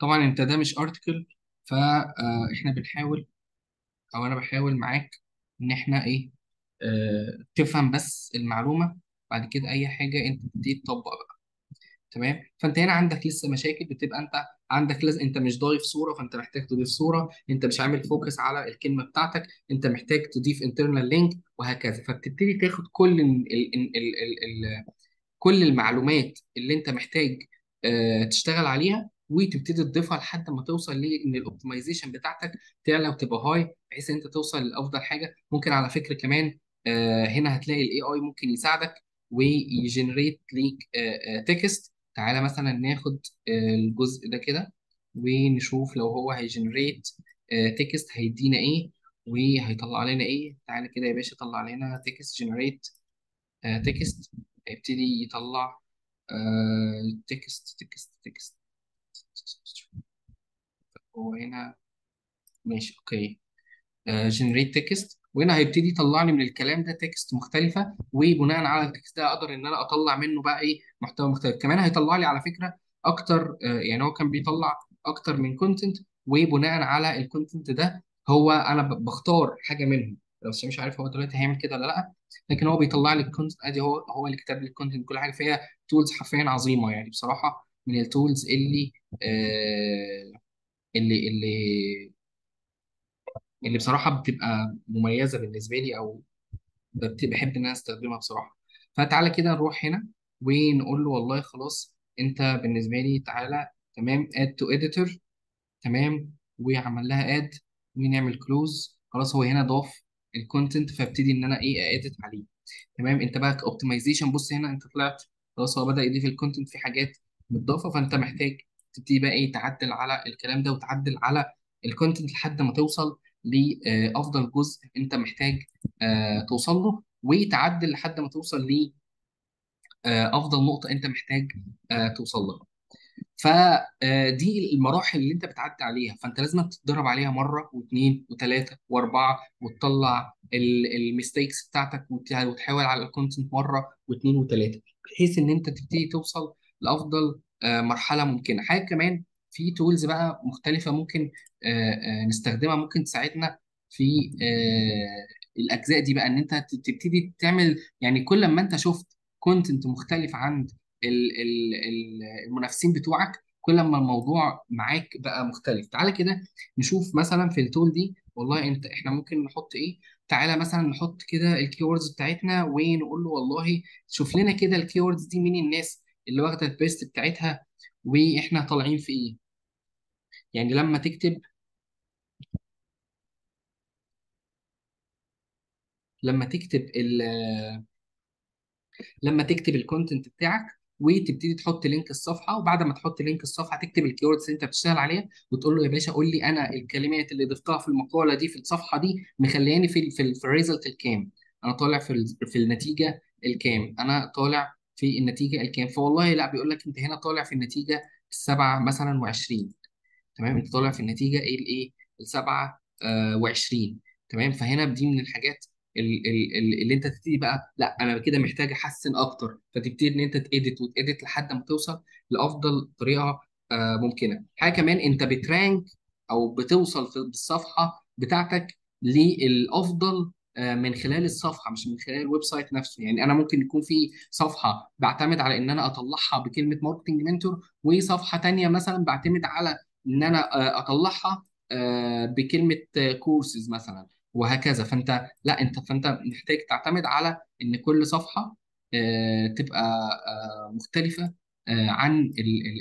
طبعا انت ده مش ارتكل، فاحنا بنحاول او انا بحاول معاك ان احنا ايه آه تفهم بس المعلومه، بعد كده اي حاجه انت بتبتدي تطبق بقى. تمام، فانت هنا عندك لسه مشاكل، بتبقى انت عندك لازم انت مش ضايف صوره، فانت محتاج تضيف صوره، انت مش عامل فوكس على الكلمه بتاعتك، انت محتاج تضيف انترنال لينك وهكذا. فبتبتدي تاخد كل ال ال ال ال ال كل المعلومات اللي انت محتاج اه تشتغل عليها وتبتدي تضيفها لحد ما توصل لان الاوبتمايزيشن بتاعتك تعلى وتبقى هاي، بحيث انت توصل لافضل حاجه ممكن. على فكره كمان اه هنا هتلاقي الاي اي ممكن يساعدك ويجنريت ليك اه اه تكست. تعالى مثلا ناخد الجزء ده كده ونشوف لو هو هيجنريت تكست هيدينا ايه وهيطلع لنا ايه. تعالى كده يا باشا طلع لنا تكست، جنريت تكست، هيبتدي يطلع تكست تكست تكست. هو هنا ماشي اوكي جنريت تكست، وهنا هيبتدي يطلع لي من الكلام ده تكست مختلفه، وبناء على التكست ده اقدر ان انا اطلع منه بقى ايه محتوى مختلف. كمان هيطلع لي على فكره اكتر، يعني هو كان بيطلع اكتر من كونتنت، وبناء على الكونتنت ده هو انا بختار حاجه منهم. لو مش عارف هو دلوقتي هيعمل كده ولا لا، لكن هو بيطلع لي الكونتنت ادي، هو هو اللي كتب لي الكونتنت كل حاجه. فيها تولز حرفيا عظيمه، يعني بصراحه من التولز اللي آه اللي اللي اللي بصراحه بتبقى مميزه بالنسبه لي، او بحب ان انا استخدمها بصراحه. فتعالى كده نروح هنا ونقول له والله خلاص انت بالنسبه لي تعالى تمام اد تو اديتور. تمام، وعمل لها اد ونعمل كلوز. خلاص هو هنا ضاف الكونتنت، فابتدي ان انا ايه اديت عليه. تمام، انت بقى اوبتمايزيشن، بص هنا انت طلعت خلاص هو بدا يضيف الكونتنت، في حاجات متضافه، فانت محتاج تبتدي بقى ايه تعدل على الكلام ده وتعدل على الكونتنت لحد ما توصل لأفضل جزء أنت محتاج توصل له، وتعدل لحد ما توصل لأفضل نقطة أنت محتاج توصل لها. فدي المراحل اللي أنت بتعدي عليها، فأنت لازم تتدرب عليها مرة واثنين وثلاثة وأربعة، وتطلع الميستيكس بتاعتك، وتحاول على الكونتنت مرة واثنين وثلاثة، بحيث إن أنت تبتدي توصل لأفضل مرحلة ممكنة. حاجة كمان في تولز بقى مختلفة ممكن آآ آآ نستخدمها، ممكن تساعدنا في الأجزاء دي بقى، إن أنت تبتدي تعمل، يعني كل ما أنت شفت كونتنت مختلف عن المنافسين بتوعك، كل ما الموضوع معاك بقى مختلف. تعالى كده نشوف مثلا في التول دي والله أنت إحنا ممكن نحط إيه. تعالى مثلا نحط كده الكيوردز بتاعتنا ونقول له والله شوف لنا كده الكيوردز دي مين الناس اللي واخدة البيست بتاعتها وإحنا طالعين في إيه. يعني لما تكتب لما تكتب ال لما تكتب الكونتنت بتاعك، وتبتدي تحط لينك الصفحه، وبعد ما تحط لينك الصفحه تكتب الكيوردز اللي انت بتشتغل عليها، وتقول له يا باشا قول لي انا الكلمات اللي ضفتها في المقاله دي في الصفحه دي مخلياني في ال في, ال في الريزلت الكام، انا طالع في ال في النتيجه الكام، انا طالع في النتيجه الكام. فوالله لا بيقول لك انت هنا طالع في النتيجه السبعه مثلا وعشرين. تمام، انت طالع في النتيجه ايه الايه السبعه آه وعشرين. تمام، فهنا دي من الحاجات اللي, اللي انت تبتدي بقى لا انا كده محتاج احسن اكتر، فتبتدي ان انت تاديت وتاديت لحد ما توصل لافضل طريقه آه ممكنه. حاجه كمان انت بترانك او بتوصل في الصفحه بتاعتك للافضل آه من خلال الصفحه، مش من خلال الويب سايت نفسه. يعني انا ممكن يكون في صفحه بعتمد على ان انا اطلعها بكلمه ماركتنج منتور، وصفحه ثانيه مثلا بعتمد على ان انا اطلعها بكلمه كورسز مثلا وهكذا. فانت لا انت فانت محتاج تعتمد على ان كل صفحه تبقى مختلفه عن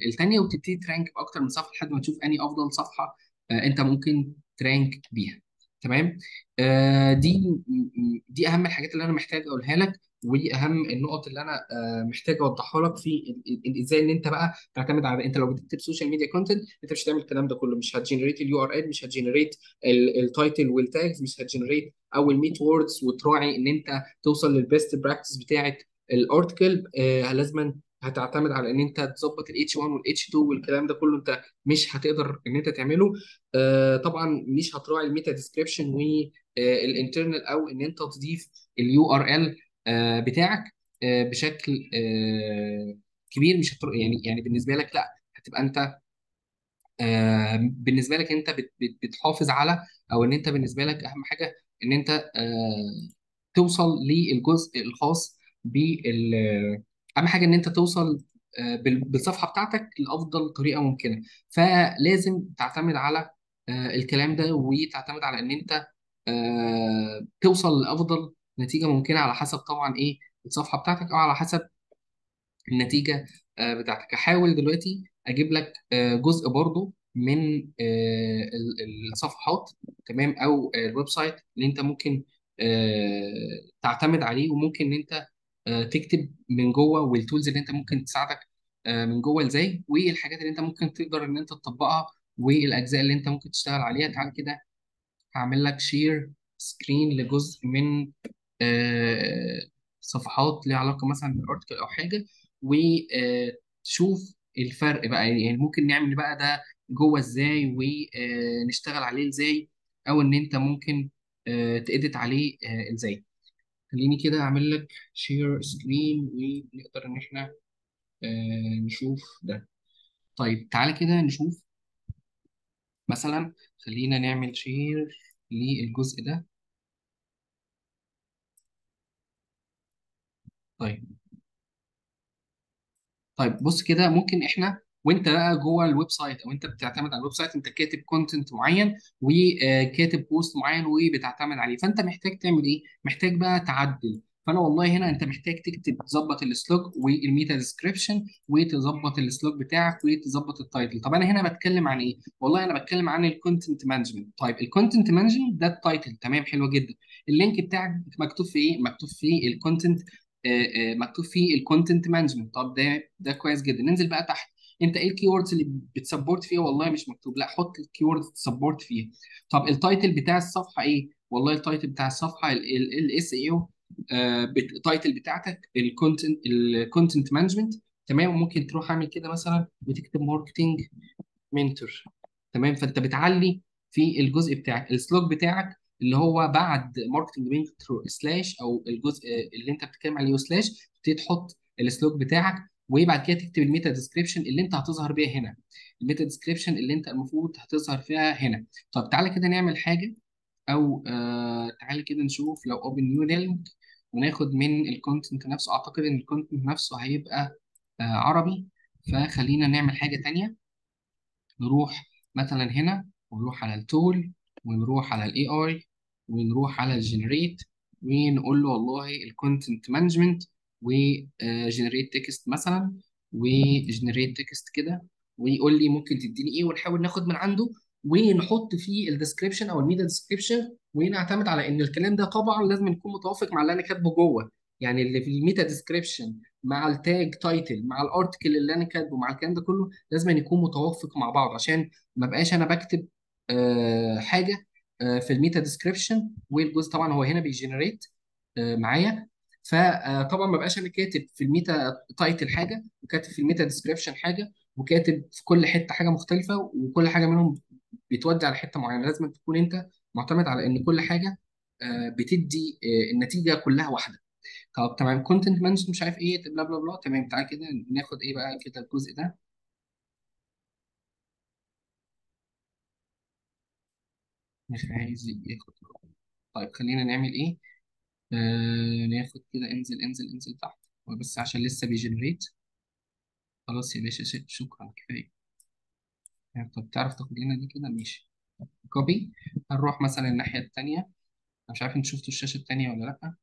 الثانيه، وتبتدي ترانك باكتر من صفحه لحد ما تشوف اني افضل صفحه انت ممكن ترانك بيها. تمام، دي دي اهم الحاجات اللي انا محتاج اقولها لك، واهم النقط اللي انا محتاج اوضحها لك في ازاي ان انت بقى تعتمد على، انت لو بتكتب سوشيال ميديا كونتنت انت مش هتعمل الكلام ده كله، مش هتجنريت اليو ار ال، مش هتجنريت التايتل والتاجز، مش هتجنريت اول مية ووردز وتراعي ان انت توصل للبيست براكتس بتاعه الارتكل. آه لازما هتعتمد على ان انت تظبط الاتش واحد والاتش اتنين والكلام ده كله انت مش هتقدر ان انت تعمله. آه طبعا مش هتراعي الميتا ديسكريبشن والانترنال، او ان انت تضيف اليو ار ال بتاعك بشكل كبير. مش هتر... يعني يعني بالنسبه لك لا، هتبقى انت بالنسبه لك انت بتحافظ على، او ان انت بالنسبه لك اهم حاجه ان انت توصل للجزء الخاص بال، اهم حاجه ان انت توصل بالصفحه بتاعتك لافضل طريقه ممكنه. فلازم تعتمد على الكلام ده، وتعتمد على ان انت توصل لافضل نتيجه ممكنه على حسب طبعا ايه الصفحه بتاعتك، او على حسب النتيجه بتاعتك. هحاول دلوقتي اجيب لك جزء برضو من الصفحات، تمام، او الويب سايت اللي انت ممكن تعتمد عليه، وممكن ان انت تكتب من جوه، والتولز اللي انت ممكن تساعدك من جوه ازاي، والحاجات اللي انت ممكن تقدر ان انت تطبقها، والاجزاء اللي انت ممكن تشتغل عليها. تعال كده هعمل لك شير سكرين لجزء من صفحات ليها علاقه مثلا بالارتكل او حاجه، وتشوف الفرق بقى. يعني ممكن نعمل بقى ده جوه ازاي، ونشتغل عليه ازاي، او ان انت ممكن تأديت عليه ازاي. خليني كده اعمل لك شير سكرين ونقدر ان احنا نشوف ده. طيب تعالى كده نشوف مثلا، خلينا نعمل شير للجزء ده. طيب طيب بص كده، ممكن احنا وانت بقى جوه الويب سايت، او انت بتعتمد على الويب سايت، انت كاتب كونتنت معين وكاتب بوست معين وبتعتمد عليه، فانت محتاج تعمل ايه؟ محتاج بقى تعدل. فانا والله هنا انت محتاج تكتب، تظبط السلوج والميتا ديسكريبشن، وتظبط السلوج بتاعك، وتظبط التايتل. طب انا هنا بتكلم عن ايه؟ والله انا بتكلم عن الكونتنت مانجمنت. طيب الكونتنت مانجمنت ده التايتل، تمام، حلوه جدا. اللينك بتاعك مكتوب في ايه؟ مكتوب في الكونتنت، مكتوب فيه الكونتنت مانجمنت. طب ده ده كويس جدا. ننزل بقى تحت، انت ايه الكيوردز اللي بتسبورت فيها؟ والله مش مكتوب، لا حط الكيوردز تسبورت فيها. طب التايتل بتاع الصفحه ايه؟ والله التايتل بتاع الصفحه الاس اي او، التايتل بتاعتك الكونتنت الكونتنت مانجمنت، تمام. ممكن تروح اعمل كده مثلا وتكتب ماركتنج منتور، تمام. فانت بتعلي في الجزء بتاعك، السلوج بتاعك اللي هو بعد ماركتنج منتور سلاش، او الجزء اللي انت بتتكلم عليه سلاش، تبتدي تحط السلوج بتاعك، وبعد كده تكتب الميتا ديسكريبشن اللي انت هتظهر بيها هنا، الميتا ديسكريبشن اللي انت المفروض هتظهر فيها هنا. طب تعالى كده نعمل حاجه، او آه تعالى كده نشوف لو اوبن نيو لينك وناخد من الكونتنت نفسه. اعتقد ان الكونتنت نفسه هيبقى آه عربي، فخلينا نعمل حاجه ثانيه. نروح مثلا هنا، ونروح على التول، ونروح على الاي اي، ونروح على الجنريت، ونقول له والله الكونتنت مانجمنت، وجنريت تكست مثلا، وجنريت تكست كده، ويقول لي ممكن تديني ايه، ونحاول ناخد من عنده ونحط فيه الديسكربشن او الميتا ديسكربشن، ونعتمد على ان الكلام ده طبعا لازم يكون متوافق مع اللي انا كاتبه جوه. يعني اللي في الميتا ديسكربشن مع التاج تايتل مع الارتكل اللي انا كاتبه مع الكلام ده كله لازم يكون متوافق مع بعض، عشان ما بقاش انا بكتب آه حاجه آه في الميتا ديسكربشن والجزء، طبعا هو هنا بيجنريت آه معايا، فطبعا ما بقاش انا كاتب في الميتا تايتل حاجه، وكاتب في الميتا ديسكربشن حاجه، وكاتب في كل حته حاجه مختلفه، وكل حاجه منهم بتودي على حته معينه. لازم تكون انت معتمد على ان كل حاجه بتدي النتيجه كلها واحده. طب تمام، كونتنت مانجمنت مش عارف ايه، بلا بلا بلا، تمام. تعالى كده ناخد ايه بقى كده الجزء ده. مش عايز ياخد. طيب خلينا نعمل ايه؟ آه ناخد كده، انزل انزل انزل تحت، بس عشان لسه بيجنريت. خلاص يا باشا، شكرا كفايه. طب تعرف تاخد لنا دي كده؟ ماشي، كوبي. هنروح مثلا الناحية التانية، أنا مش عارف أنتوا شفتوا الشاشة التانية ولا لأ،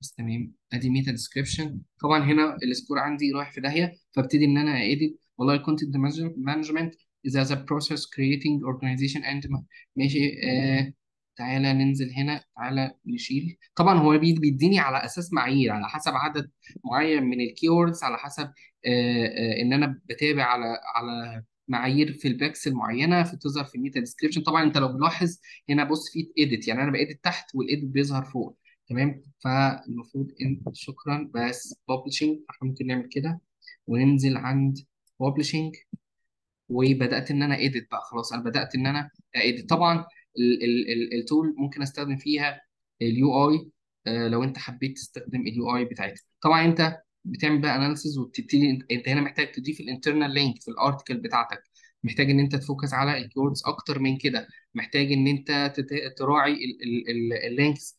بس تمام. أدي ميتا ديسكريبشن. طبعا هنا السكور عندي رايح في داهية، فابتدي إن أنا إيديت والله. الكونتنت مانجمنت is as a process creating organization and ماشي. آه تعالى ننزل هنا، تعالى نشيل. طبعا هو بيديني على اساس معايير، على حسب عدد معين من الكيوردز، على حسب آه آه ان انا بتابع على على معايير في البكسل معينه فتظهر في الميتا ديسكريبشن. طبعا انت لو بنلاحظ هنا، بص في اديت، يعني انا بايديت تحت والايديت بيظهر فوق، تمام. فالمفروض ان شكرا بس ببلشنج، احنا ممكن نعمل كده وننزل عند ببلشنج، وبدات ان انا اديت بقى. خلاص انا بدات ان انا اديت. طبعا التول ممكن استخدم فيها اليو اي لو انت حبيت تستخدم اليو اي بتاعتها. طبعا انت بتعمل بقى اناليسز وبتبتدي انت هنا محتاج تضيف الانترنال لينك في الارتكل بتاعتك، محتاج ان انت تفوكس على الكيوردز اكتر من كده، محتاج ان انت تراعي اللينكس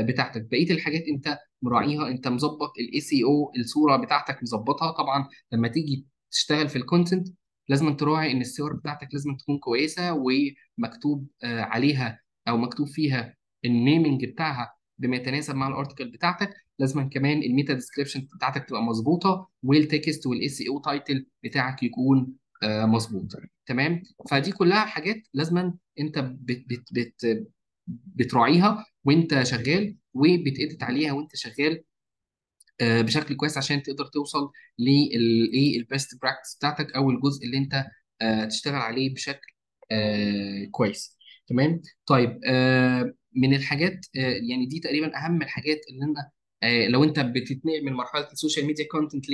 بتاعتك. بقيه الحاجات انت مراعيها، انت مظبط الاي سي او، الصوره بتاعتك مظبطها. طبعا لما تيجي تشتغل في الكونتنت لازم تراعي ان الصور بتاعتك لازم تكون كويسه، ومكتوب عليها او مكتوب فيها النيمنج بتاعها بما يتناسب مع الارتكل بتاعتك. لازم كمان الميتا ديسكريبشن بتاعتك تبقى مظبوطه، والتكست والاس اي او تايتل بتاعك يكون مظبوط، تمام. فدي كلها حاجات لازم انت بت بت بت بتراعيها وانت شغال، وبتأدت عليها وانت شغال بشكل كويس، عشان تقدر توصل للايه البيست براكتس بتاعتك، او الجزء اللي انت تشتغل عليه بشكل كويس، تمام. طيب من الحاجات يعني دي تقريبا اهم الحاجات اللي انا لو انت بتتنقل من مرحله السوشيال ميديا كونتنت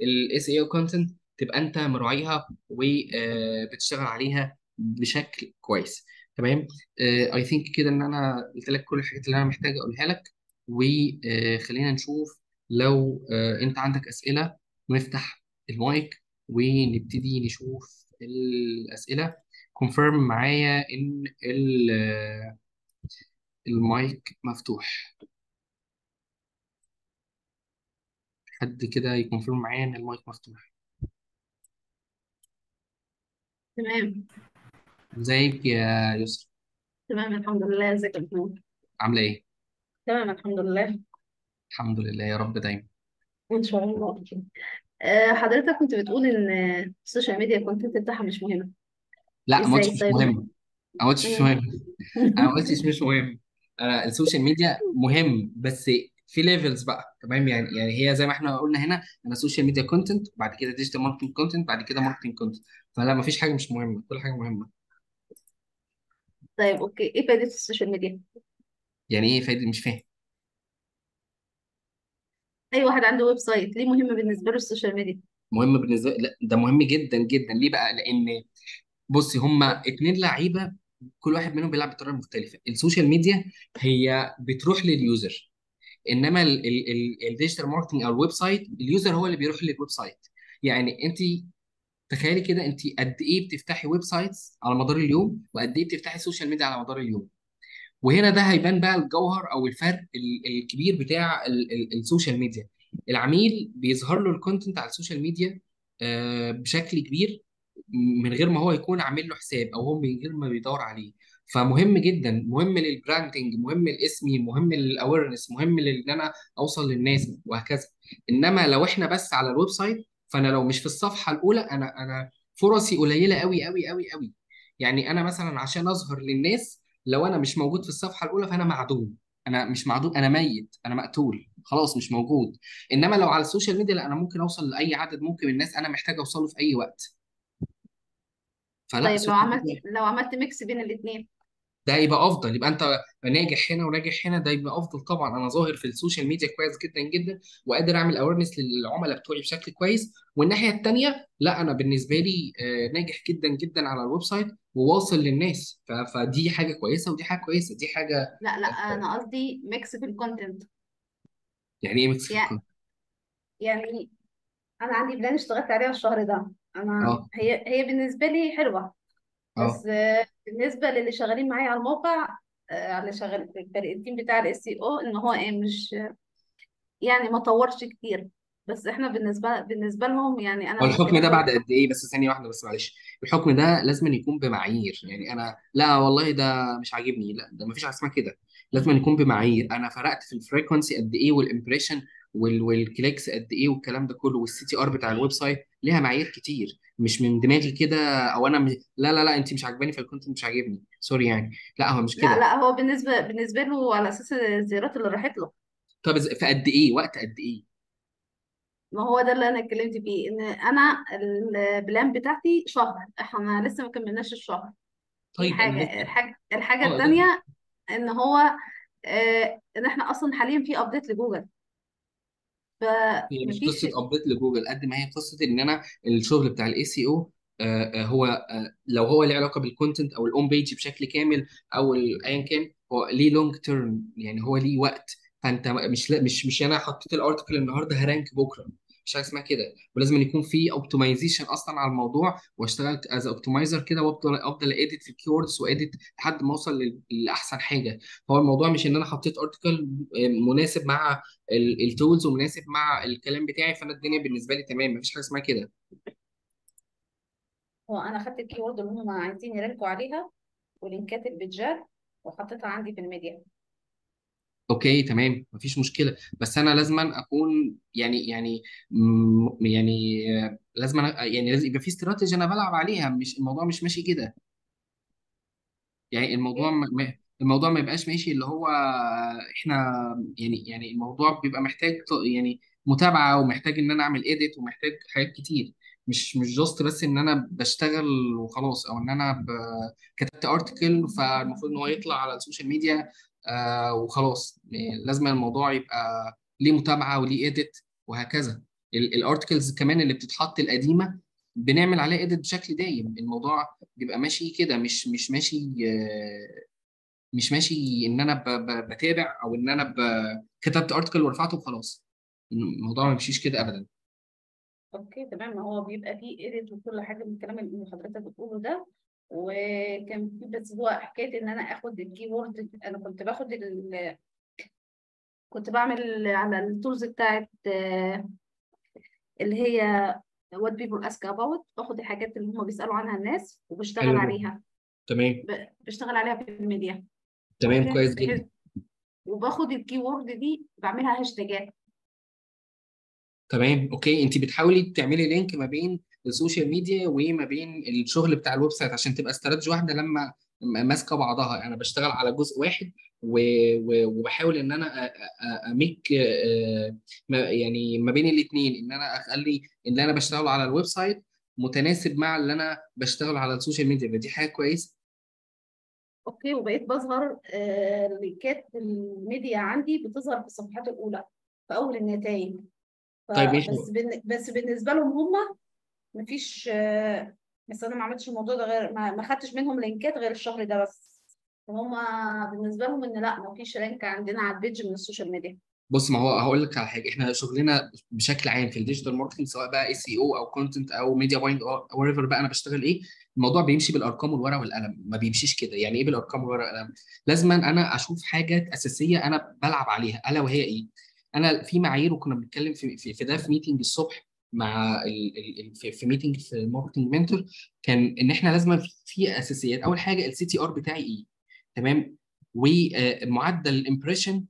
للاس اي او كونتنت تبقى انت مراعيها وبتشتغل عليها بشكل كويس، تمام. اي ثينك كده ان انا قلت لك كل الحاجات اللي انا محتاج اقولها لك، وخلينا نشوف لو انت عندك اسئله. نفتح المايك ونبتدي نشوف الاسئله. كونفيرم معايا ان المايك مفتوح، حد كده يكونفيرم معايا ان المايك مفتوح. تمام، ازيك يا يسرا؟ تمام الحمد لله. ازيك يا محمود؟ عامله ايه؟ تمام الحمد لله. الحمد لله يا رب دايما. ان شاء الله. آه، حضرتك كنت بتقول ان السوشيال ميديا كونتنت بتاعها مش مهم، لا ما قلتش ازاي؟ مش طيب. مهم، ما قلتش مش مهم، انا ما قلتش مش مهم. آه، السوشيال ميديا مهم بس في ليفلز بقى، تمام. يعني يعني هي زي ما احنا قلنا هنا، انا سوشيال ميديا كونتنت، وبعد كده ديجيتال ماركتنج كونتنت، بعد كده ماركتنج كونتنت، فلا ما فيش حاجه مش مهمه، كل حاجه مهمه. طيب اوكي، ايه فائدة السوشيال ميديا؟ يعني ايه فايده؟ مش فاهم. اي واحد عنده ويب سايت ليه مهم بالنسبه له السوشيال ميديا؟ مهم بالنسبه، لا ده مهم جدا جدا. ليه بقى؟ لان بصي هما اتنين لعيبه، كل واحد منهم بيلعب بطريقه مختلفه. السوشيال ميديا هي بتروح لليوزر، انما الديجيتال ماركتنج او الويب سايت اليوزر هو اللي بيروح للويب سايت. يعني انت تخيلي كده، انت قد ايه بتفتحي ويب سايتس على مدار اليوم، وقد ايه بتفتحي السوشيال ميديا على مدار اليوم. وهنا ده هيبان بقى الجوهر او الفرق الكبير بتاع ال ال السوشيال ميديا. العميل بيظهر له الكونتنت على السوشيال ميديا آه، بشكل كبير من غير ما هو يكون عامل له حساب، او هو من غير ما بيدور عليه. فمهم جدا، مهم للبراندنج، مهم لاسمي، مهم للاويرنس، مهم لان انا اوصل للناس وهكذا. انما لو احنا بس على الويب سايت، فانا لو مش في الصفحه الاولى انا انا فرصي قليله قوي قوي قوي قوي. يعني انا مثلا عشان اظهر للناس، لو انا مش موجود في الصفحه الاولى فانا معدوم، انا مش معدوم، انا ميت، انا مقتول، خلاص مش موجود. انما لو على السوشيال ميديا لا، انا ممكن اوصل لاي عدد ممكن من الناس انا محتاج اوصله في اي وقت. فلا طيب لو السوشيال عملت ميديا لو عملت ميكس بين الاثنين. ده يبقى افضل، يبقى انت ناجح هنا وناجح هنا، ده يبقى افضل. طبعا انا ظاهر في السوشيال ميديا كويس جدا جدا، وقادر اعمل اويرنس للعملاء بتوعي بشكل كويس، والناحيه الثانيه لا، انا بالنسبه لي آه، ناجح جدا جدا على الويب سايت وواصل للناس. ف- فدي حاجه كويسه ودي حاجه كويسه، دي حاجه لا لا انا قصدي ميكس في الكونتنت، يعني ايه ميكس في يع- الكون. يعني انا عندي بلان اشتغلت عليها الشهر ده، انا اه هي هي بالنسبه لي حلوه، اه بس آه، بالنسبه للي شغالين معايا على الموقع، آه، على شغال الفريق التيم بتاع الاس سي او، ان هو ايه مش يعني ما طورش كتير، بس احنا بالنسبه بالنسبه لهم يعني انا هو الحكم ده بعد بكلمهم. قد ايه؟ بس ثانيه واحده بس معلش، الحكم ده لازم أن يكون بمعايير. يعني انا لا والله ده مش عاجبني، لا ده مفيش حاجه اسمها كده. لازم أن يكون بمعايير، انا فرقت في الفريكونسي قد ايه والامبريشن وال والكليكس قد ايه والكلام ده كله، والسي تي ار بتاع الويب سايت ليها معايير كتير، مش من دماغي كده او انا مش... لا لا لا انت مش عاجباني فالكونتنت مش عاجبني، سوري يعني. لا هو مش لا كده. لا هو بالنسبه بالنسبه له على اساس الزيارات اللي راحت له. طب إز- في قد ايه وقت قد ايه؟ ما هو ده اللي انا اتكلمت فيه، ان انا البلان بتاعتي شهر، احنا لسه ما كملناش الشهر. دي طيب انا حاجه. لسه الحاجه الحاجه اه ده التانيه ان هو آه، ان احنا اصلا حاليا في ابديت لجوجل، هي مش فمفيش قصه ابديت لجوجل قد ما هي قصه ان انا الشغل بتاع الاي سي او هو آه، لو هو ليه علاقه بالكونتنت او الاون بيج بشكل كامل او ال- ايا كان، هو ليه لونج تيرم، يعني هو ليه وقت. فانت مش لا- مش مش انا حطيت الارتكل النهارده هرانك بكره، مش حاجه اسمها كده. ولازم أن يكون في اوبتمايزيشن اصلا على الموضوع، واشتغلت از اوبتمايزر كده وافضل افضل اديت في الكيوردز واديت لحد ما اوصل لل- لاحسن حاجه. هو الموضوع مش ان انا حطيت ارتكل مناسب مع التولز ومناسب مع الكلام بتاعي فانا الدنيا بالنسبه لي تمام، مفيش حاجه اسمها كده. هو انا خدت الكيورد اللي هم عايزين يركوا عليها ولينكات البيتجات وحطيتها عندي في الميديا. اوكي تمام مفيش مشكله، بس انا لازم اكون يعني يعني م- يعني آه، لازم أنا يعني لازم يبقى في استراتيجي انا بلعب عليها. مش الموضوع مش ماشي كده، يعني الموضوع اوكي، م... م- الموضوع ما يبقاش ماشي اللي هو احنا يعني يعني الموضوع بيبقى محتاج ط- يعني متابعة، ومحتاج ان انا اعمل اديت، ومحتاج حاجات كتير، مش مش جاست بس ان انا بشتغل وخلاص، او ان انا ب... كتبت ارتكل فالمفروض ان هو يطلع على السوشيال ميديا آه وخلاص. يعني لازم الموضوع يبقى ليه متابعة وليه اديت وهكذا. الارتكلز كمان اللي بتتحط القديمة بنعمل عليها اديت بشكل دايم. الموضوع بيبقى ماشي كده، مش مش ماشي آه، مش ماشي ان انا ب- ب- بتابع او ان انا ب- كتبت ارتكل ورفعته وخلاص. الموضوع ما بيمشيش كده ابدا. اوكي تمام. ما هو بيبقى فيه ايديت وكل حاجه من الكلام اللي حضرتك بتقوله ده. وكان في بس هو حكايه ان انا اخد الكيورد، انا كنت باخد ال... كنت بعمل على التولز بتاعت آه، اللي هي what people ask about، باخد الحاجات اللي هم بيسالوا عنها الناس وبشتغل حلو جدا عليها، تمام ب- بشتغل عليها في الميديا، تمام كويس وبحس جدا وباخد الكيورد دي بعملها هاشتاجات. تمام اوكي. انت بتحاولي تعملي لينك ما بين السوشيال ميديا وما بين الشغل بتاع الويب سايت عشان تبقى استراتيجي واحده لما م- ماسكه بعضها. انا بشتغل على جزء واحد و... و... وبحاول ان انا أ- أ- اميك آه، ما- يعني ما بين الاثنين، ان انا اخلي اللي انا بشتغله على الويب سايت متناسب مع اللي انا بشتغله على السوشيال ميديا. يبقى دي حاجه كويسه. اوكي، وبقيت بظهر آه، لينكات الميديا عندي بتظهر في الصفحات الاولى في اول النتائج. طيب ماشي فبس بالن- بس بالنسبه لهم هم مفيش آه، بس انا ما عملتش الموضوع ده، غير ما ما خدتش منهم لينكات غير الشهر ده بس. فهم بالنسبه لهم ان لا، مفيش لينك عندنا على البيج من السوشيال ميديا. بص، ما هو هقول لك على حاجه. احنا شغلنا بشكل عام في الديجيتال ماركتنج، سواء بقى اي سي او او كونتنت او ميديا باينج او ايفر بقى انا بشتغل ايه، الموضوع بيمشي بالارقام والورق والقلم، ما بيمشيش كده. يعني ايه بالارقام والورق والقلم؟ لازما انا اشوف حاجات اساسيه انا بلعب عليها، الا وهي ايه. انا في معايير، وكنا بنتكلم في في, في ده في ميتنج الصبح مع ال ال ال- في, في ميتنج في ماركتنج منتور، كان ان احنا لازما في اساسيات. اول حاجه السي تي ار بتاعي ايه تمام، ومعدل الامبريشن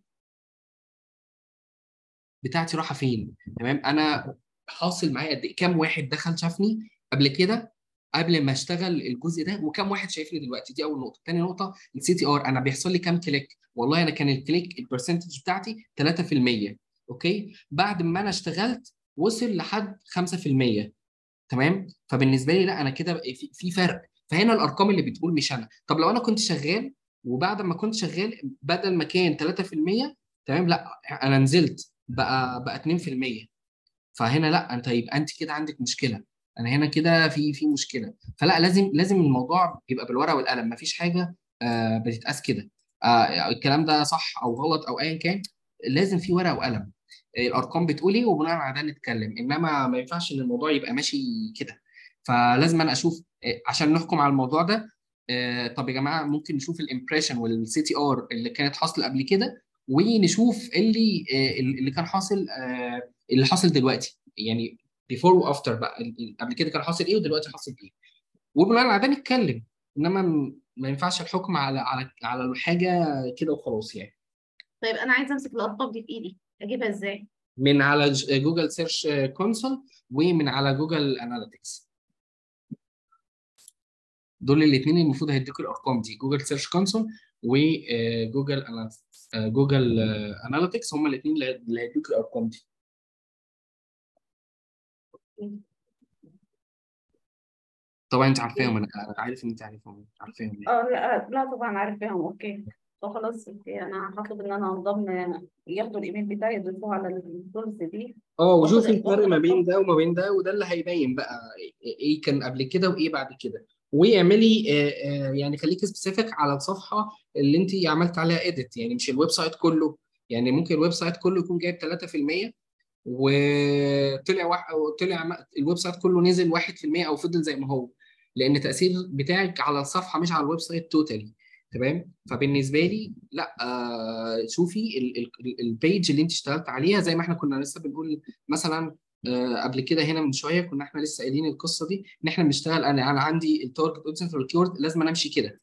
بتاعتي رايحه فين تمام، انا حاصل معايا قد ايه، كام واحد دخل شافني قبل كده قبل ما اشتغل الجزء ده، وكم واحد شايفني دلوقتي. دي اول نقطه. تاني نقطه السي تي ار، انا بيحصل لي كام كليك. والله انا كان الكليك البرسنتج بتاعتي ثلاثة في المية اوكي، بعد ما انا اشتغلت وصل لحد خمسة في المية تمام. فبالنسبه لي لا انا كده بقى في في فرق. فهنا الارقام اللي بتقول مش انا. طب لو انا كنت شغال وبعد ما كنت شغال بدل ما كان ثلاثة في المية تمام، لا انا نزلت بقى بقى اتنين في المية، فهنا لا انت يبقى انت كده عندك مشكله، انا هنا كده في في مشكله. فلا لازم لازم الموضوع يبقى بالورقه والقلم، مفيش حاجه آه بتتقاس كده آه الكلام ده صح او غلط او ايا كان، لازم في ورقه وقلم. الارقام بتقول ايه وبناء على ده نتكلم، انما ما ينفعش ان الموضوع يبقى ماشي كده. فلازم انا اشوف آه، عشان نحكم على الموضوع ده آه، طب يا جماعه ممكن نشوف الامبريشن والسي تي ار اللي كانت حاصله قبل كده، ونشوف اللي آه، اللي كان حاصل اللي حصل دلوقتي يعني بيفور وافتر بقى، قبل كده كان حاصل ايه ودلوقتي حاصل ايه، وبناء على ده نتكلم. انما ما ينفعش الحكم على على على الحاجه كده وخلاص يعني. طيب انا عايزه امسك الارقام دي في ايدي، اجيبها ازاي؟ من على جوجل سيرش كونسول ومن على جوجل اناليتكس، دول الاثنين المفروض هيديكوا الارقام دي. جوجل سيرش كونسول وجوجل اناليتكس، جوجل اناليتكس هم الاثنين اللي هيديكوا الارقام دي. طبعا انت عارفاهم، انا عارف ان انت عارفاهم. عارفاهم اه لا لا طبعا عارفاهم. اوكي طب خلاص انا هطلب ان انا انضم، ياخدوا الايميل بتاعي يضيفوه على التولز دي. اه وشوف الفرق ما بين ده وما بين ده، وده اللي هيبين بقى ايه كان قبل كده وايه بعد كده. واعملي يعني خليكي سبيسيفيك على الصفحه اللي انت عملت عليها ايديت، يعني مش الويب سايت كله. يعني ممكن الويب سايت كله يكون جايب ثلاثة بالمية وطلع واحد، طلع الويب سايت كله نزل واحد بالمية او فضل زي ما هو، لان تاثير بتاعك على الصفحه مش على الويب سايت توتالي. تمام؟ فبالنسبه لي لا، آه شوفي البيج اللي انت اشتغلت عليها، زي ما احنا كنا لسه بنقول مثلا آه قبل كده هنا من شويه، كنا احنا لسه قايلين القصه دي ان احنا بنشتغل، انا انا عندي التارجت اودينس والكيورد لازم انا امشي كده.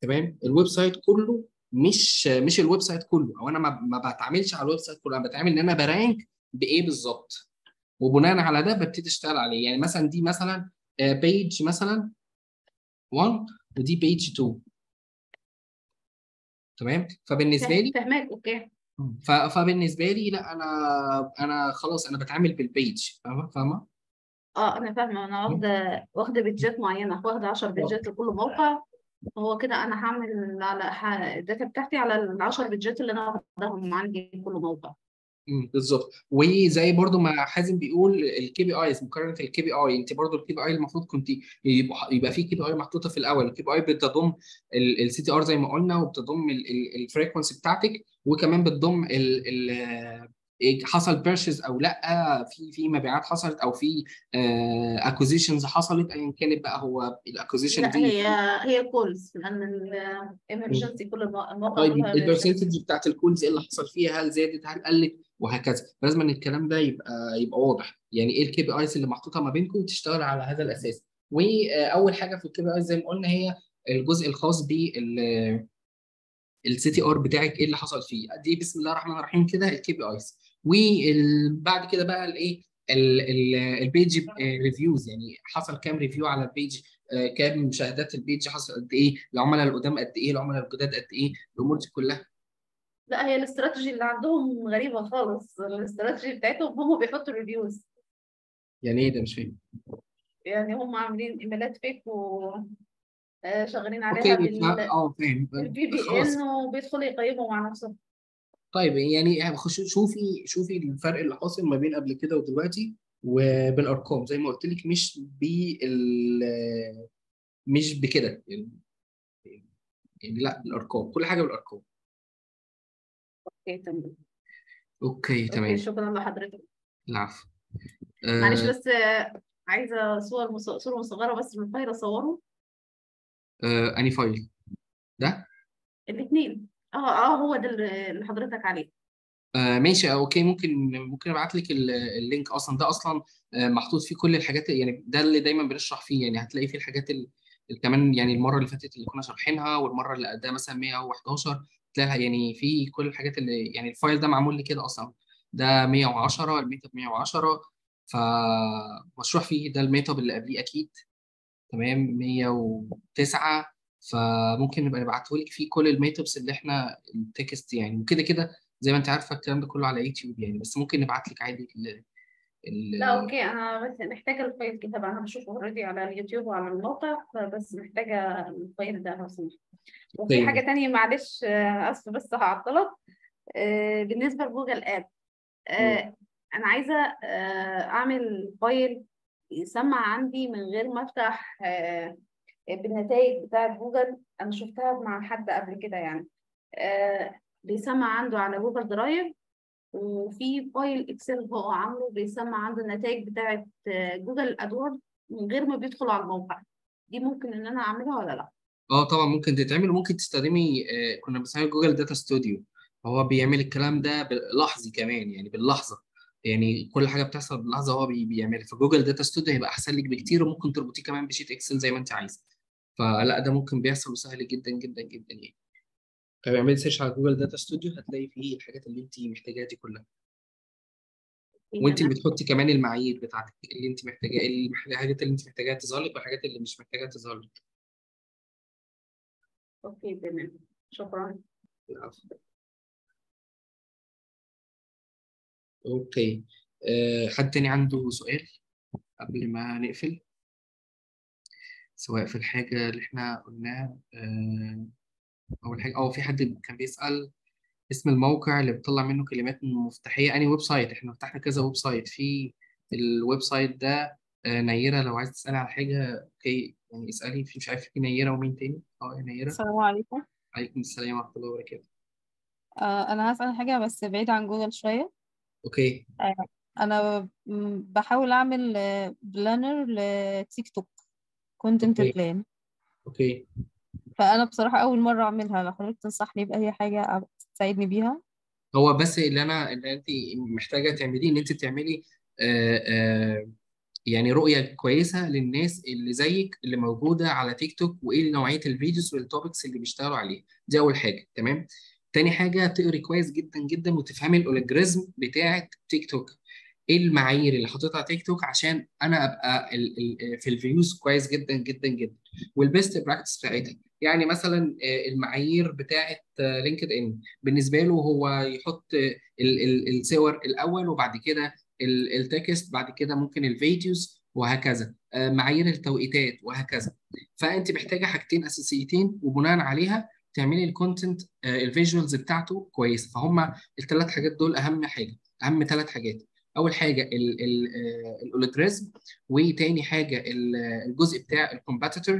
تمام؟ الويب سايت كله مش مش الويب سايت كله، او انا ما, ما بتعاملش على الويب سايت كله، انا بتعامل ان انا برانك بايه بالظبط، وبناء على ده ببتدي اشتغل عليه. يعني مثلا دي مثلا آه بيج مثلا واحد ودي بيج اتنين. تمام؟ فبالنسبه لي فهمك. اوكي فبالنسبه لي لا، انا انا خلاص انا بتعامل بالبيج. فاهمه فاهمه اه انا فاهمه. انا واخده واخده بيجات معينه، واخده عشرة بيجات لكل موقع. هو كده انا هعمل على الداتا بتاعتي على ال عشرة بيجات اللي انا واخداهم عندي لكل موقع. امم بالظبط. وزي برده ما حازم بيقول الكي بي ايز، مقارنه الكي بي اي. انت برده الكي بي اي المفروض كنت يبقى, يبقى في كي بي اي محطوطه في الاول. الكي بي اي بتضم السي تي ار زي ما قلنا، وبتضم الفريكونسي بتاعتك، وكمان بتضم ال ال حصل بيرشز او لا، في في مبيعات حصلت او في اكوزيشنز حصلت ايا كانت بقى. هو الاكوزيشن دي هي هي كولز، لان الامرجنسي كل المواقع. طيب البرسنتج بتاعت الكولز ايه اللي حصل فيها، هل زادت هل قلت، وهكذا. لازم ان الكلام ده يبقى يبقى واضح، يعني ايه الكي بي ايز اللي محطوطه ما بينكم، وتشتغل على هذا الاساس. واول حاجه في الكي بي ايز زي ما قلنا هي الجزء الخاص بال السي تي ار بتاعك، ايه اللي حصل فيه دي. بسم الله الرحمن الرحيم كده الكي بي ايز. وبعد كده بقى الايه البيج ريفيوز، يعني حصل كام ريفيو على البيج، كام مشاهدات البيج، حصل قد ايه العملاء القدام، قد ايه العملاء الجداد، قد ايه الامور دي كلها. لا هي الاستراتيجي اللي عندهم غريبه خالص. الاستراتيجي بتاعتهم هم بيحطوا ريفيوز. يعني ايه ده؟ مش فاهم. يعني هم عاملين ايميلات فيك و شغالين عليها بال اه فاهم البي بي ان، وبيدخل يقيموا مع نفسه. طيب يعني شوفي شوفي الفرق اللي حاصل ما بين قبل كده ودلوقتي، وبالارقام زي ما قلت لك، مش بال مش بكده يعني، يعني لا بالارقام، كل حاجه بالارقام. اوكي تمام. اوكي تمام. شكرا لحضرتك. العفو. أه... معلش بس عايزه صور صوره مصغره بس من الفايل اصوره. آه، أني فايل ده؟ الاثنين. اه اه هو ده اللي حضرتك عليه. آه ماشي. اوكي ممكن ممكن ابعت لك اللينك. اصلا ده اصلا آه محطوط فيه كل الحاجات، يعني ده اللي دايما بنشرح فيه، يعني هتلاقي فيه الحاجات اللي كمان، يعني المره اللي فاتت اللي كنا شارحينها، والمره اللي قدها مثلا مية وحداشر، تلاقي يعني فيه كل الحاجات اللي، يعني الفايل ده معمول لي كده اصلا. ده مية وعشرة، الميتاب مية وعشرة، فمشروح فيه ده الميتاب اللي قبليه اكيد. تمام. مية وتسعة. فممكن نبقى نبعتهولك فيه كل الميتابس اللي احنا التكست يعني، وكده كده زي ما انت عارفه الكلام ده كله على يوتيوب يعني، بس ممكن نبعت لك عادي ال ال لا اوكي. انا بس محتاجه الفايل كده بقى، انا بشوفه اوريدي على اليوتيوب وعلى الموقع، فبس محتاجه الفايل ده لو سمحت. وفي طيب. حاجه ثانيه معلش اسف بس هعطلك. بالنسبه لجوجل اب انا عايزه اعمل فايل يسمع عندي من غير ما افتح بالنتائج بتاعت جوجل. انا شفتها مع حد قبل كده يعني، بيسمع عنده على جوجل درايف، وفي فايل اكسل هو عامله بيسمع عنده النتائج بتاعت جوجل ادوورد من غير ما بيدخل على الموقع. دي ممكن ان انا اعملها ولا لا؟ اه طبعا ممكن تتعمل، وممكن تستخدمي كنا بنسميه جوجل داتا ستوديو، هو بيعمل الكلام ده لحظي كمان يعني باللحظه. يعني كل حاجه بتحصل باللحظه هو بيعملها. فجوجل داتا ستوديو هيبقى احسن لك بكتير، وممكن تربطيه كمان بشيت اكسل زي ما انت عايز. فلا ده ممكن بيحصل وسهل جدا جدا جدا يعني. طب اعمل سيرش على جوجل داتا ستوديو هتلاقي فيه الحاجات اللي انت محتاجاها دي كلها، وانت اللي بتحطي كمان المعايير بتاعتك اللي انت محتاجاه، الحاجات اللي انت محتاجاها تظهر لك والحاجات اللي مش محتاجاها تظهر لك. اوكي تمام، شكرا. اوكي أه حد تاني عنده سؤال قبل ما نقفل، سواء في الحاجه اللي احنا قلناها أه او الحاجه، او في حد كان بيسال اسم الموقع اللي بتطلع منه كلمات مفتاحيه اني ويب سايت؟ احنا فتحنا كذا ويب سايت، في الويب سايت ده أه نيره لو عايز تسالي على حاجه اوكي يعني اسالي. في مش عارف في نيره ومين تاني؟ اه نيره. السلام عليكم. عليكم السلام ورحمه الله وبركاته. آه انا هسال حاجه بس بعيد عن جوجل شويه. اوكي. آه انا بحاول اعمل بلانر لتيك توك، كونتنت بلان. اوكي. فانا بصراحه اول مره اعملها، لو حضرتك تنصحني باي حاجه تساعدني بيها. هو بس اللي انا اللي انت محتاجه تعمليه ان انت تعملي آآ آآ يعني رؤيه كويسه للناس اللي زيك اللي موجوده على تيك توك، وايه نوعيه الفيديوز والتوبكس اللي بيشتغلوا عليها. دي اول حاجه. تمام. تاني حاجه تقري كويس جدا جدا وتفهمي الاولجوريزم بتاعه تيك توك، ايه المعايير اللي حاططها تيك توك عشان انا ابقى ال ال في الفيوز كويس جدا جدا جدا، والبيست براكتس بتاعتها. يعني مثلا المعايير بتاعه لينكد ان بالنسبه له هو يحط الصور الاول وبعد كده التكست، بعد كده ممكن الفيديوز وهكذا، معايير التوقيتات وهكذا. فانت محتاجه حاجتين اساسيتين وبناء عليها تعملي الكونتنت الفيجوالز بتاعته كويسه. فهم الثلاث حاجات دول اهم حاجه، اهم ثلاث حاجات. اول حاجه الاولجوريزم، وتاني حاجه الجزء بتاع الكومبيتيتور،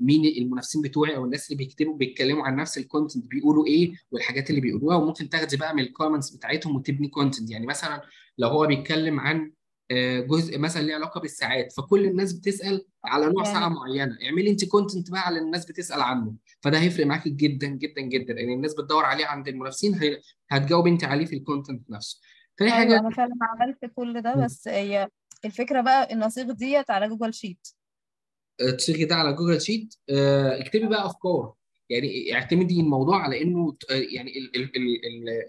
مين المنافسين بتوعي او الناس اللي بيكتبوا بيتكلموا عن نفس الكونتنت بيقولوا ايه والحاجات اللي بيقولوها، وممكن تاخدي بقى من الكومنتس بتاعتهم وتبني كونتنت. يعني مثلا لو هو بيتكلم عن جزء مثلا ليه علاقه بالساعات، فكل الناس بتسال على نوع ساعه معينه، اعملي انت كونتنت بقى على الناس بتسال عنه. فده هيفرق معاكي جدا جدا جدا، لان يعني الناس بتدور عليه عند المنافسين، هتجاوب انت عليه في الكونتنت نفسه. تاني حاجه انا فعلا عملت كل ده، بس هي الفكره بقى النصيغ ديت على جوجل شيت. تصيغي ده على جوجل شيت، اكتبي بقى افكار، يعني اعتمدي الموضوع على انه يعني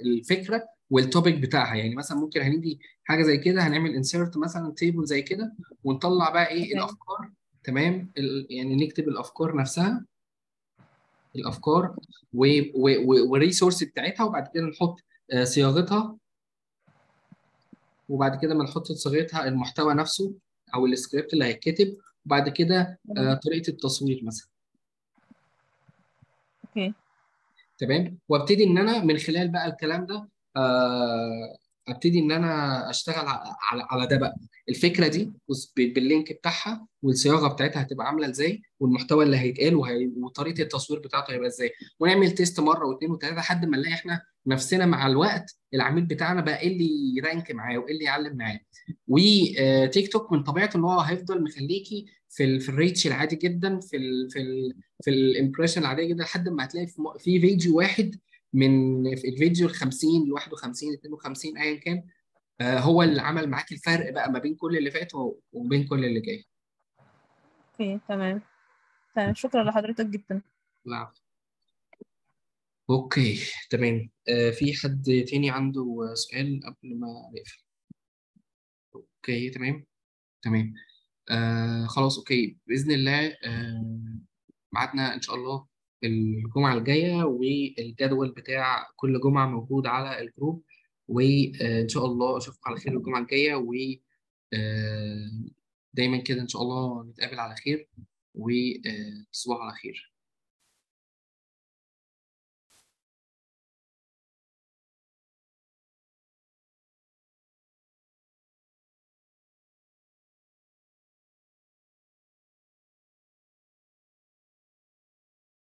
الفكره والتوبيك بتاعها. يعني مثلا ممكن هندي حاجه زي كده، هنعمل انسيرت مثلا تيبل زي كده ونطلع بقى ايه الافكار. تمام. يعني نكتب الافكار نفسها، الافكار والريسورس بتاعتها، وبعد كده نحط صياغتها، وبعد كده ما نحط صياغتها المحتوى نفسه او السكريبت اللي هيتكتب، وبعد كده طريقه التصوير مثلا. اوكي تمام. وابتدي ان انا من خلال بقى الكلام ده ابتدي ان انا اشتغل على على ده بقى، الفكره دي باللينك بتاعها والصياغه بتاعتها هتبقى عامله ازاي، والمحتوى اللي هيتقال وطريقه التصوير بتاعته هيبقى ازاي، ونعمل تيست مره واثنين وثلاثه لحد ما نلاقي احنا نفسنا مع الوقت العميل بتاعنا بقى ايه اللي يرانك معاه وايه اللي يعلم معاه. وتيك توك من طبيعته ان هو هيفضل مخليكي في في الريتش العادي جدا، في ال في ال في الامبريشن العاديه جدا، لحد ما هتلاقي في فيديو واحد من الفيديو ال خمسين ل واحد وخمسين اثنين وخمسين ايا كان هو اللي عمل معاك الفرق بقى ما بين كل اللي فات وبين كل اللي جاي. اوكي تمام تمام شكرا لحضرتك جدا. العفو. اوكي تمام. آه في حد تاني عنده سؤال قبل ما نقفل؟ اوكي تمام تمام آه خلاص. اوكي باذن الله آه ميعادنا ان شاء الله الجمعة الجاية، والجدول بتاع كل جمعة موجود على الجروب، وإن شاء الله أشوفكم على خير الجمعة الجاية، ودايما كده إن شاء الله نتقابل على خير، وتصبحوا على خير.